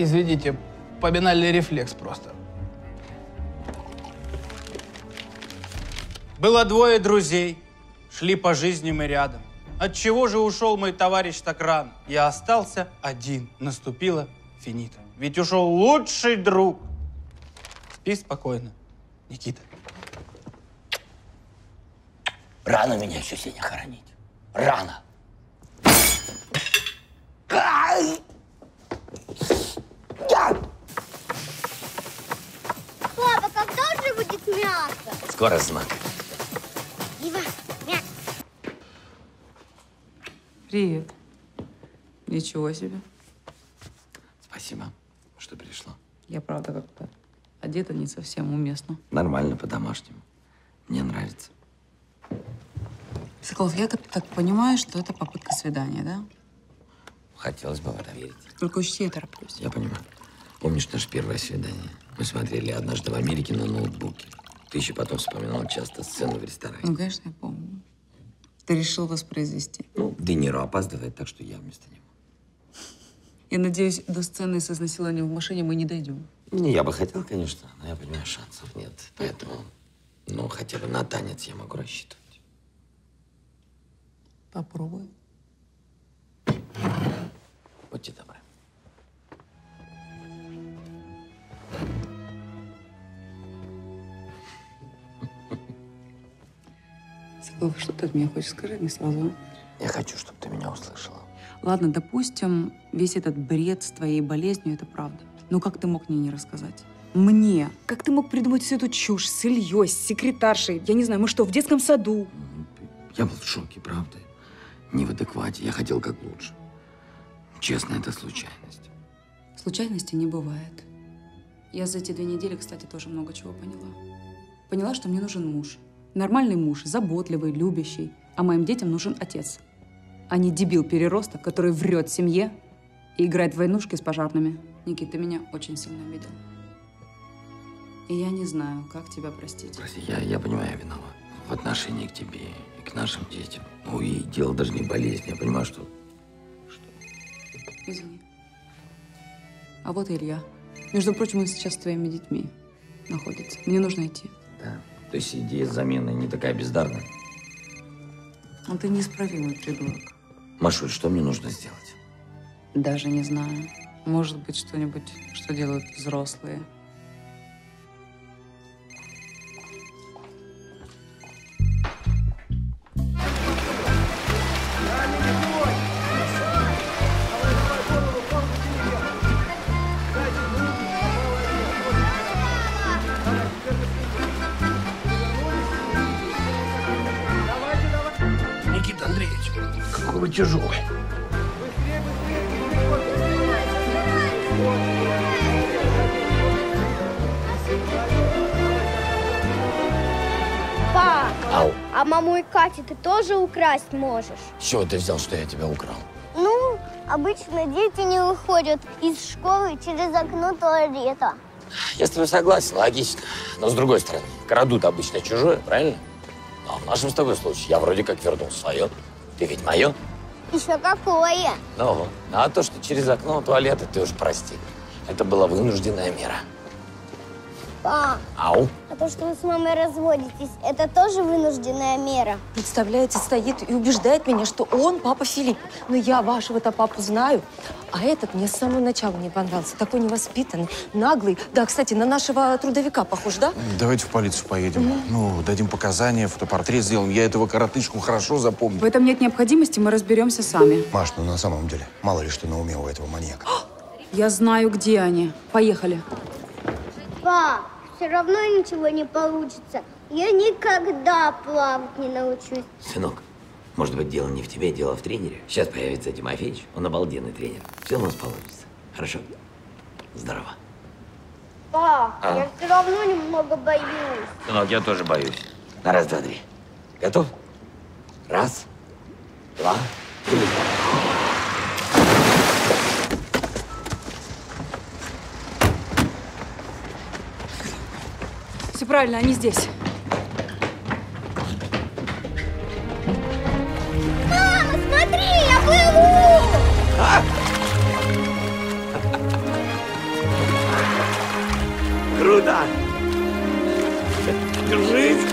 Извините, поминальный рефлекс просто. Было двое друзей, шли по жизни мы рядом. Отчего же ушел мой товарищ так рано? Я остался один, наступила финита. Ведь ушел лучший друг. Спи спокойно, Никита. Рано меня еще сегодня хоронить. Рано. Папа, когда уже будет мясо? Скоро знак. Дима, мясо. Привет. Ничего себе. Спасибо, что пришла. Я правда как-то одета не совсем уместно. Нормально, по-домашнему. Мне нравится. Соколов, я так, так понимаю, что это попытка свидания, да? Хотелось бы в это верить. Только учти, я тороплюсь. Я понимаю. Помнишь наше первое свидание? Мы смотрели однажды в Америке на ноутбуке. Ты еще потом вспоминал часто сцену в ресторане. Ну, конечно, я помню. Ты решил воспроизвести. Ну, Де Ниро опаздывает, так что я вместо него. Я надеюсь, до сцены с изнасилованием в машине мы не дойдем. Не, я бы хотел, конечно, но я понимаю, шансов нет. Поэтому, ну, хотя бы на танец я могу рассчитывать. Попробуй. Будьте добры. Соколов, что ты от меня хочешь? Скажи мне сразу. Я хочу, чтобы ты меня услышала. Ладно, допустим, весь этот бред с твоей болезнью – это правда. Но как ты мог мне не рассказать? Мне? Как ты мог придумать всю эту чушь с Ильей, с секретаршей? Я не знаю, мы что, в детском саду? Я был в шоке, правда. Не в адеквате. Я хотел как лучше. Честно, это случайность. Случайности не бывает. Я за эти две недели, кстати, тоже много чего поняла. Поняла, что мне нужен муж. Нормальный муж, заботливый, любящий. А моим детям нужен отец. А не дебил-переросток, который врет семье и играет в войнушки с пожарными. Никита, ты меня очень сильно обидел. И я не знаю, как тебя простить. Прости, я, я понимаю, я виноват. В отношении к тебе и к нашим детям. Ну и дело даже не болезнь. Я понимаю, что... что... Извини. А вот и Илья. Между прочим, он сейчас с твоими детьми находится. Мне нужно идти. Да. То есть идея замены не такая бездарная. Но ты неисправимый придурок. Машуль, что мне нужно сделать? Даже не знаю. Может быть, что-нибудь, что делают взрослые. Тяжелый. Пап, ау. А маму и Катю ты тоже украсть можешь? С чего ты взял, что я тебя украл? Ну, обычно дети не выходят из школы через окно туалета. Я с тобой согласен, логично. Но с другой стороны, крадут обычно чужое, правильно? А в нашем с тобой случае я вроде как вернул свое. Ты ведь мое? Еще какое? Ну, а то, что через окно туалета, ты уж прости. Это была вынужденная мера. Па. Ау. А то, что вы с мамой разводитесь, это тоже вынужденная мера? Представляете, стоит и убеждает меня, что он папа Филипп. Но я вашего-то папу знаю. А этот мне с самого начала не понравился. Такой невоспитанный, наглый. Да, кстати, на нашего трудовика похож, да? Давайте в полицию поедем. Mm-hmm. Ну, дадим показания, фотопортрет сделаем. Я этого коротышку хорошо запомню. В этом нет необходимости, мы разберемся сами. Маш, ну на самом деле, мало ли что на уме у этого маньяка. Я знаю, где они. Поехали. Пап, все равно ничего не получится. Я никогда плавать не научусь. Сынок. Может быть, дело не в тебе, дело в тренере. Сейчас появится Тимофеич, он обалденный тренер. Все у нас получится. Хорошо? Здорово. Па, а? Я все равно немного боюсь. Сынок, я тоже боюсь. На раз, два, три. Готов? Раз, два, три. Все правильно, они здесь. Смотри, я плыву! сюда. Держись.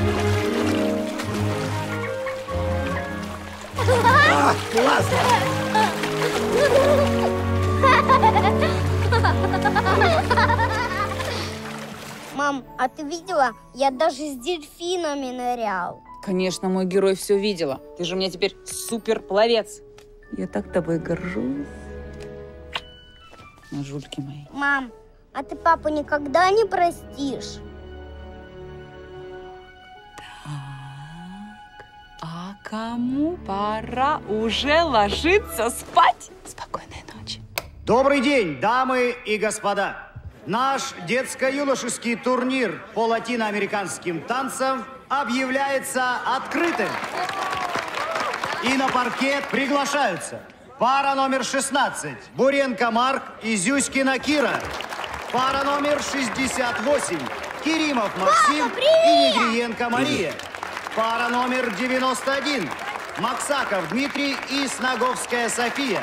А, классно. Мам, а ты видела? Я даже с дельфинами нырял. Конечно, мой герой все видела. Ты же у меня теперь суперпловец. Я так тобой горжусь. Жульки мои. Мам, а ты папу никогда не простишь? Так, а кому пора уже ложиться спать? Спокойной ночи. Добрый день, дамы и господа. Наш детско-юношеский турнир по латиноамериканским танцам объявляется открытым. И на паркет приглашаются пара номер шестнадцать – Буренко Марк и Зюськина Кира. Пара номер шестьдесят восемь – Керимов Максим и Негриенко Мария. Пара номер девяносто один – Максаков Дмитрий и Снаговская София.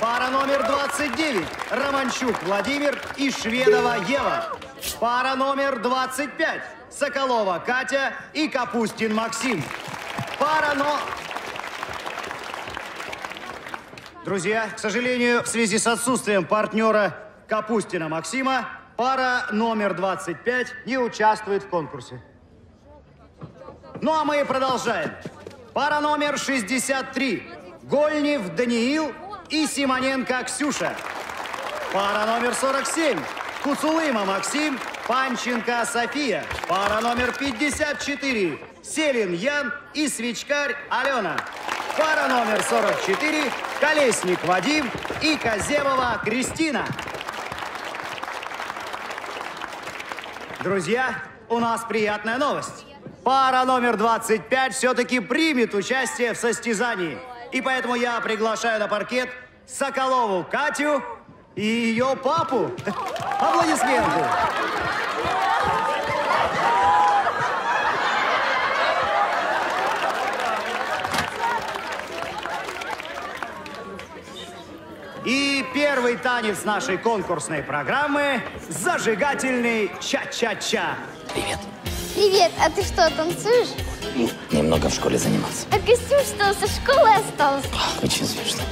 Пара номер двадцать девять – Романчук Владимир и Шведова Ева. Пара номер двадцать пять – Соколова Катя и Капустин Максим. Пара но... Друзья, к сожалению, в связи с отсутствием партнера Капустина Максима, пара номер двадцать пять не участвует в конкурсе. Ну а мы продолжаем. Пара номер шестьдесят три. Гольнев Даниил и Симоненко Ксюша. Пара номер сорок семь. Куцулыма Максим, Панченко София. Пара номер пятьдесят четыре. Селин Ян и Свечкарь Алена. Пара номер сорок четыре. Колесник Вадим и Козевова Кристина. Друзья, у нас приятная новость. Пара номер двадцать пять все-таки примет участие в состязании. И поэтому я приглашаю на паркет Соколову Катю и ее папу. Аплодисменты. И первый танец нашей конкурсной программы – зажигательный ча-ча-ча. Привет. Привет. А ты что, танцуешь? Ну, немного в школе занимался. А костюм что, со школы остался? Ах, очень смешно.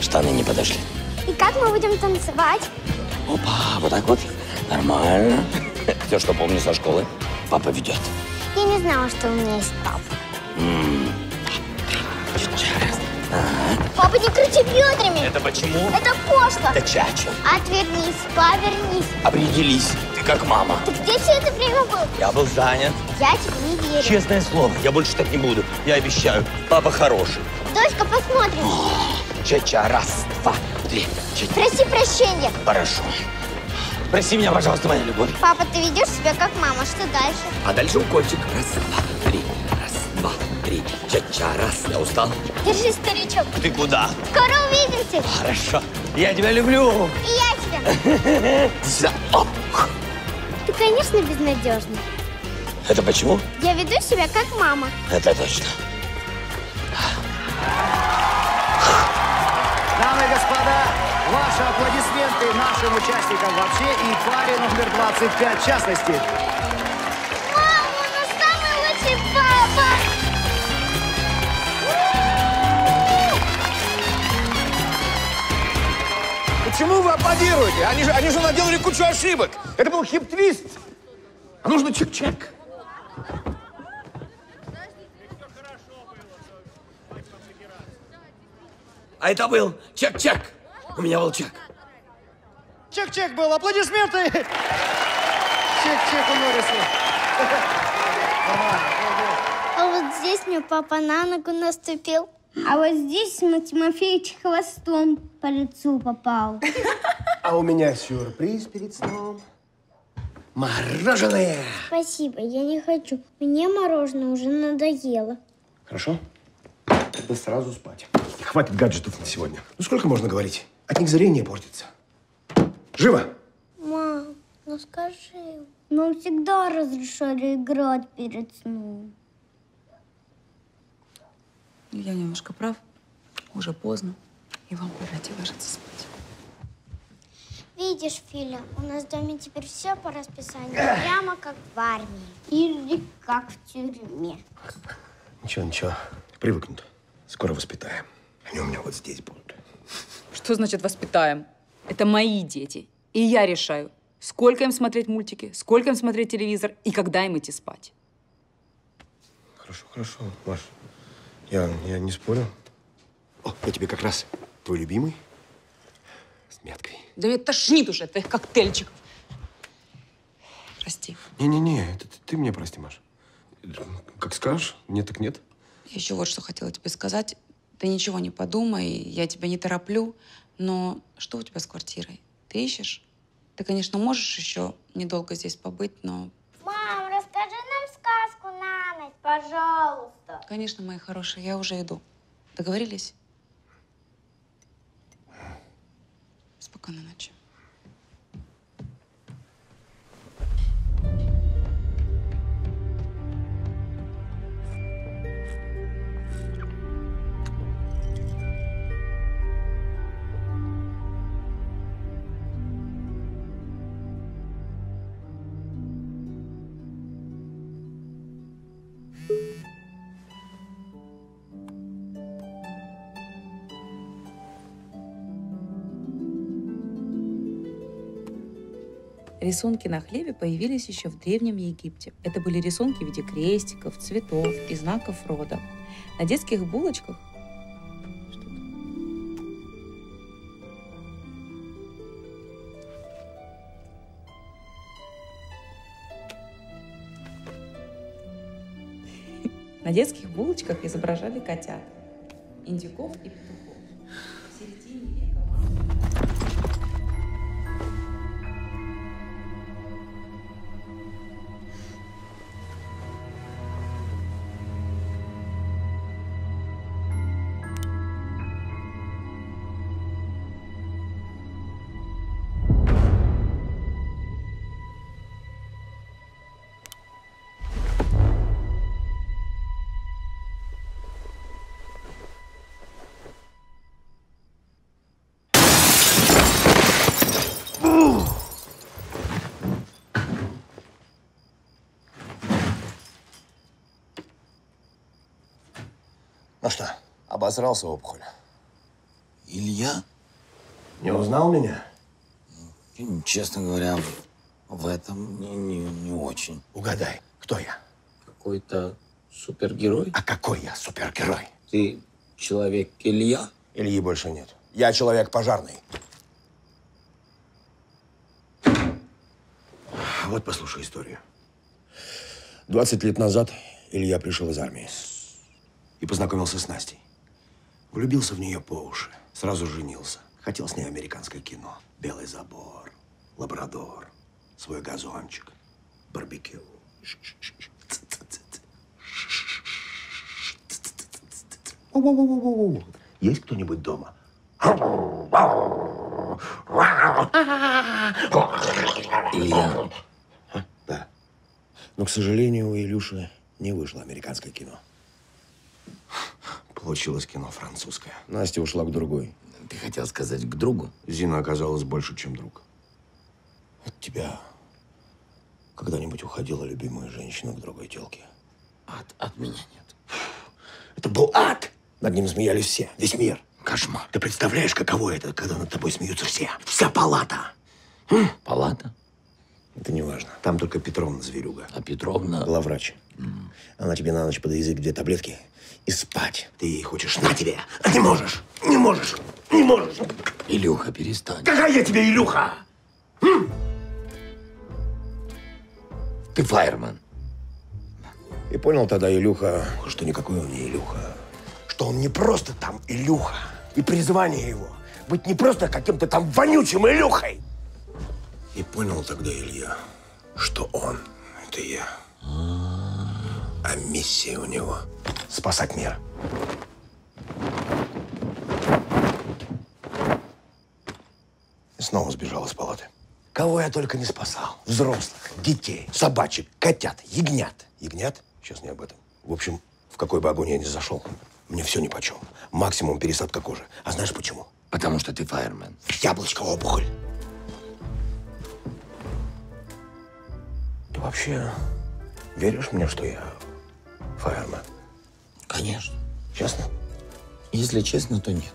Штаны не подошли. И как мы будем танцевать? Опа, вот так вот. Нормально. Все, что помню со школы, папа ведет. Я не знала, что у меня есть папа. Папа, не крути бедрами. Это почему? Это пошло. Это чача. Отвернись, повернись. Определись. Ты как мама. Ты где все это время был? Я был занят. Я тебе не верю. Честное слово, я больше так не буду. Я обещаю. Папа хороший. Дочка, посмотрим. Чача, раз, два, три, четыре. Проси прощения. Хорошо. Прости меня, пожалуйста, моя любовь. Папа, ты ведешь себя как мама. Что дальше? А дальше укольчик. Раз, два, три. Ча-ча, раз, я устал. Держи, старичок. Ты куда? Скоро увидимся. Хорошо. Я тебя люблю. И я тебя. Сюда. Ты, конечно, безнадежный. Это почему? Я веду себя как мама. Это точно. Дамы и господа, ваши аплодисменты нашим участникам вообще и паре номер двадцать пять в частности. Мама, у нас самый лучший папа. Почему вы аплодируете? Они же, они же наделали кучу ошибок. Это был хип-твист. А нужно чик-чак. А это был чак-чак. У меня был чак. Чак-чак был. Аплодисменты. Чак-чак у Норриса. А вот здесь мне папа на ногу наступил. А вот здесь мы Тимофеич хвостом по лицу попал. А у меня сюрприз перед сном. Мороженое! Спасибо, я не хочу. Мне мороженое уже надоело. Хорошо. Тогда сразу спать. Хватит гаджетов на сегодня. Ну сколько можно говорить? От них зрение портится. Живо! Мам, ну скажи. Нам всегда разрешали играть перед сном. Я немножко прав. Уже поздно. И вам пора идти ложиться спать. Видишь, Филя, у нас в доме теперь все по расписанию. Прямо как в армии. Или как в тюрьме. Ничего, ничего. Привыкнут. Скоро воспитаем. Они у меня вот здесь будут. Что значит воспитаем? Это мои дети. И я решаю, сколько им смотреть мультики, сколько им смотреть телевизор и когда им идти спать. Хорошо, хорошо, Маш. Я, я не спорю. О, я тебе как раз твой любимый с мяткой. Да меня тошнит уже от твоих коктейльчиков. Прости. Не-не-не, это ты меня прости, Маш. Как скажешь, нет так нет. Я еще вот что хотела тебе сказать. Ты ничего не подумай, я тебя не тороплю. Но что у тебя с квартирой? Ты ищешь? Ты, конечно, можешь еще недолго здесь побыть, но… Мам, расскажи нам сказку на ночь, пожалуйста. Конечно, мои хорошие, я уже иду. Договорились? Спокойной ночи. Рисунки на хлебе появились еще в Древнем Египте. Это были рисунки в виде крестиков, цветов и знаков рода. На детских булочках на детских булочках изображали котят, индюков и петухов. В середине века обосрался опухоль. Илья? Не узнал меня? Честно говоря, в этом не, не, не очень. Угадай, кто я? Какой-то супергерой? А какой я супергерой? Ты человек Илья? Ильи больше нет. Я человек пожарный. Вот послушай историю. двадцать лет назад Илья пришел из армии и познакомился с Настей. Влюбился в нее по уши, сразу женился. Хотел с ней американское кино. Белый забор, лабрадор, свой газончик, барбекю. Есть кто-нибудь дома? Илья. А? Да. Но, к сожалению, у Илюши не вышло американское кино. Получилось кино французское. Настя ушла к другой. Ты хотел сказать, к другу? Зина оказалась больше, чем друг. От тебя когда-нибудь уходила любимая женщина к другой телке? От, от меня нет. Это был ад! Над ним смеялись все, весь мир. Кошмар. Ты представляешь, каково это, когда над тобой смеются все? Вся палата. М? Палата? Это не важно. Там только Петровна зверюга. А Петровна? Главврач. Mm. Она тебе на ночь подвезет две таблетки и спать. Ты ей хочешь, на тебе, а не можешь, не можешь, не можешь. Илюха, перестань. Какая я тебе Илюха? М? Ты фаерман. И понял тогда Илюха, что никакой он не Илюха. Что он не просто там Илюха. И призвание его быть не просто каким-то там вонючим Илюхой. И понял тогда Илья, что он – это я. А миссия у него – спасать мир. И снова сбежал из палаты. Кого я только не спасал. Взрослых, детей, собачек, котят, ягнят. Ягнят? Сейчас не об этом. В общем, в какой бы огонь я ни зашел, мне все нипочем. Максимум пересадка кожи. А знаешь почему? Потому что ты фаермен. Яблочко-опухоль. Ты вообще веришь мне, что я фаермен? Конечно. Честно? Если честно, то нет.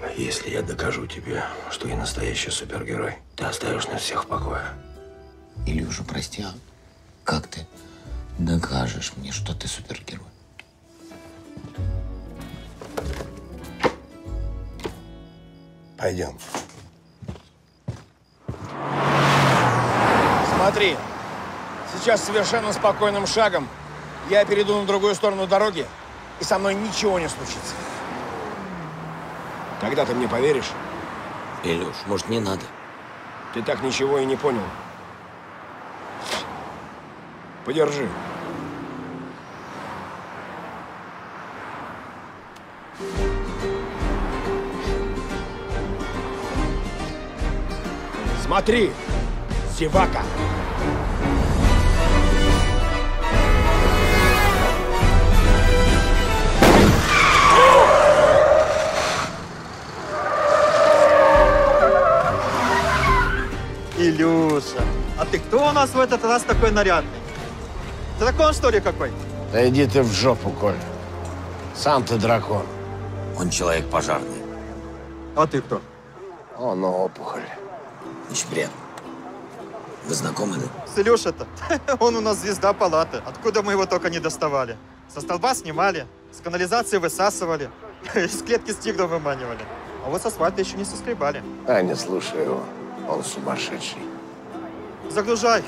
А если я докажу тебе, что я настоящий супергерой, ты оставишь нас всех в покое? Илюша, прости, а как ты докажешь мне, что ты супергерой? Пойдем. Смотри, сейчас совершенно спокойным шагом я перейду на другую сторону дороги, и со мной ничего не случится. Тогда ты мне поверишь? Илюш, может, не надо? Ты так ничего и не понял. Подержи. Смотри, зевака! Илюша, а ты кто у нас в этот раз такой нарядный? Ты дракон, что ли, какой? Да иди ты в жопу, Коль. Сам ты дракон. Он человек пожарный. А ты кто? Он опухоль. Очень приятно. Вы знакомы, да? С Илюшей-то. Он у нас звезда палаты. Откуда мы его только не доставали. Со столба снимали, с канализации высасывали, из клетки с тигром выманивали. А вот с асфальта еще не соскребали. А не слушай его. Он сумасшедший. Загружай.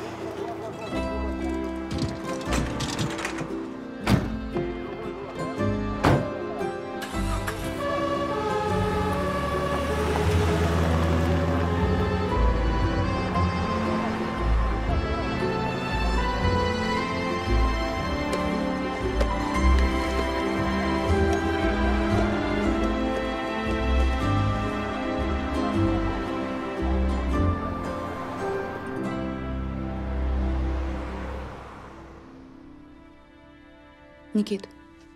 Никит.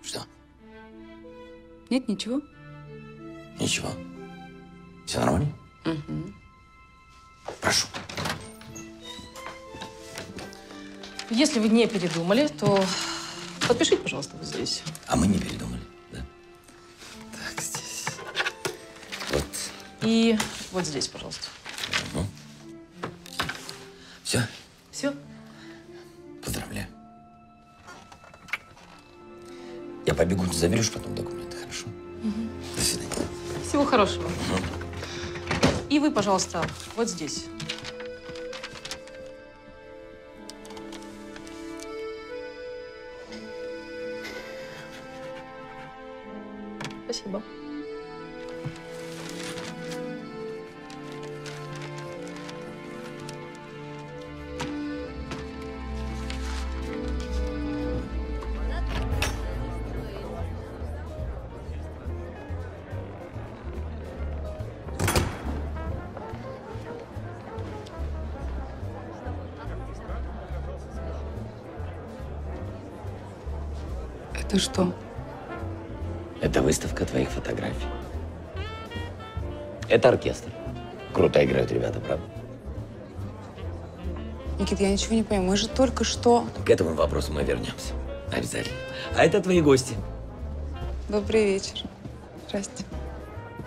Что? Нет, ничего. Ничего. Все нормально? Угу. Прошу. Если вы не передумали, то подпишите, пожалуйста, вот здесь. А мы не передумали, да? Так, здесь. Вот. И вот здесь, пожалуйста. Угу. Все? Все. Поздравляю. Я побегу, ты заберешь потом документы, хорошо? Угу. До свидания. Всего хорошего. Угу. И вы, пожалуйста, вот здесь. Спасибо. Ты что? Это выставка твоих фотографий. Это оркестр. Круто играют ребята, правда? Никит, я ничего не понимаю. Мы же только что… К этому вопросу мы вернемся. Обязательно. А это твои гости. Добрый вечер. Здрасте.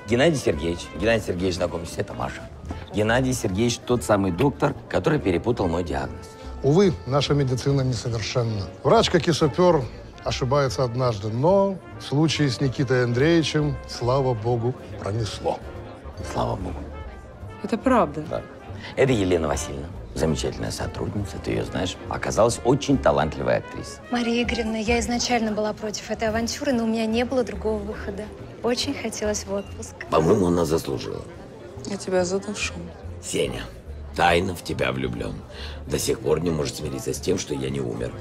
Геннадий Сергеевич. Геннадий Сергеевич, знакомьтесь, это Маша. Геннадий Сергеевич тот самый доктор, который перепутал мой диагноз. Увы, наша медицина несовершенна. Врач, как и сапер, ошибается однажды, но в случае с Никитой Андреевичем, слава богу, пронесло. Слава богу. Это правда. Да. Это Елена Васильевна, замечательная сотрудница, ты ее знаешь, оказалась очень талантливая актриса. Мария Игоревна, я изначально была против этой авантюры, но у меня не было другого выхода. Очень хотелось в отпуск. По-моему, она заслужила. Я тебя задушу. Сеня, тайно в тебя влюблен. До сих пор не может смириться с тем, что я не умер.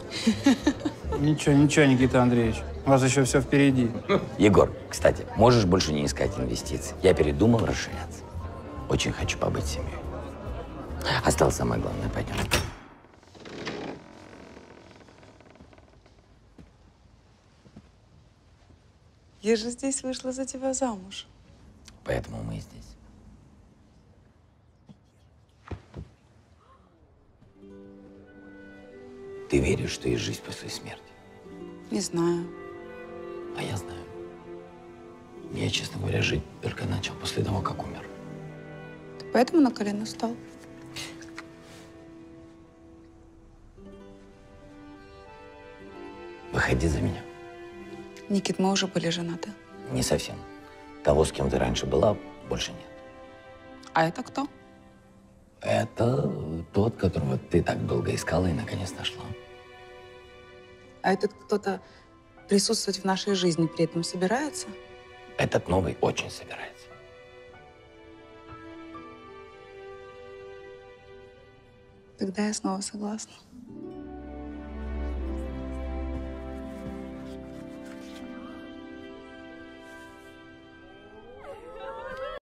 Ничего, ничего, Никита Андреевич. У вас еще все впереди. Егор, кстати, можешь больше не искать инвестиций. Я передумал расширяться. Очень хочу побыть семьей. Осталось самое главное. Пойдем. Я же здесь вышла за тебя замуж. Поэтому мы здесь. Ты веришь, что есть жизнь после смерти? Не знаю. А я знаю. Я, честно говоря, жить только начал после того, как умер. Ты поэтому на колено стал? Выходи за меня. Никит, мы уже были женаты. Не совсем. Того, с кем ты раньше была, больше нет. А это кто? Это тот, которого ты так долго искала и наконец нашла. А этот кто-то присутствовать в нашей жизни при этом собирается? Этот новый очень собирается. Тогда я снова согласна.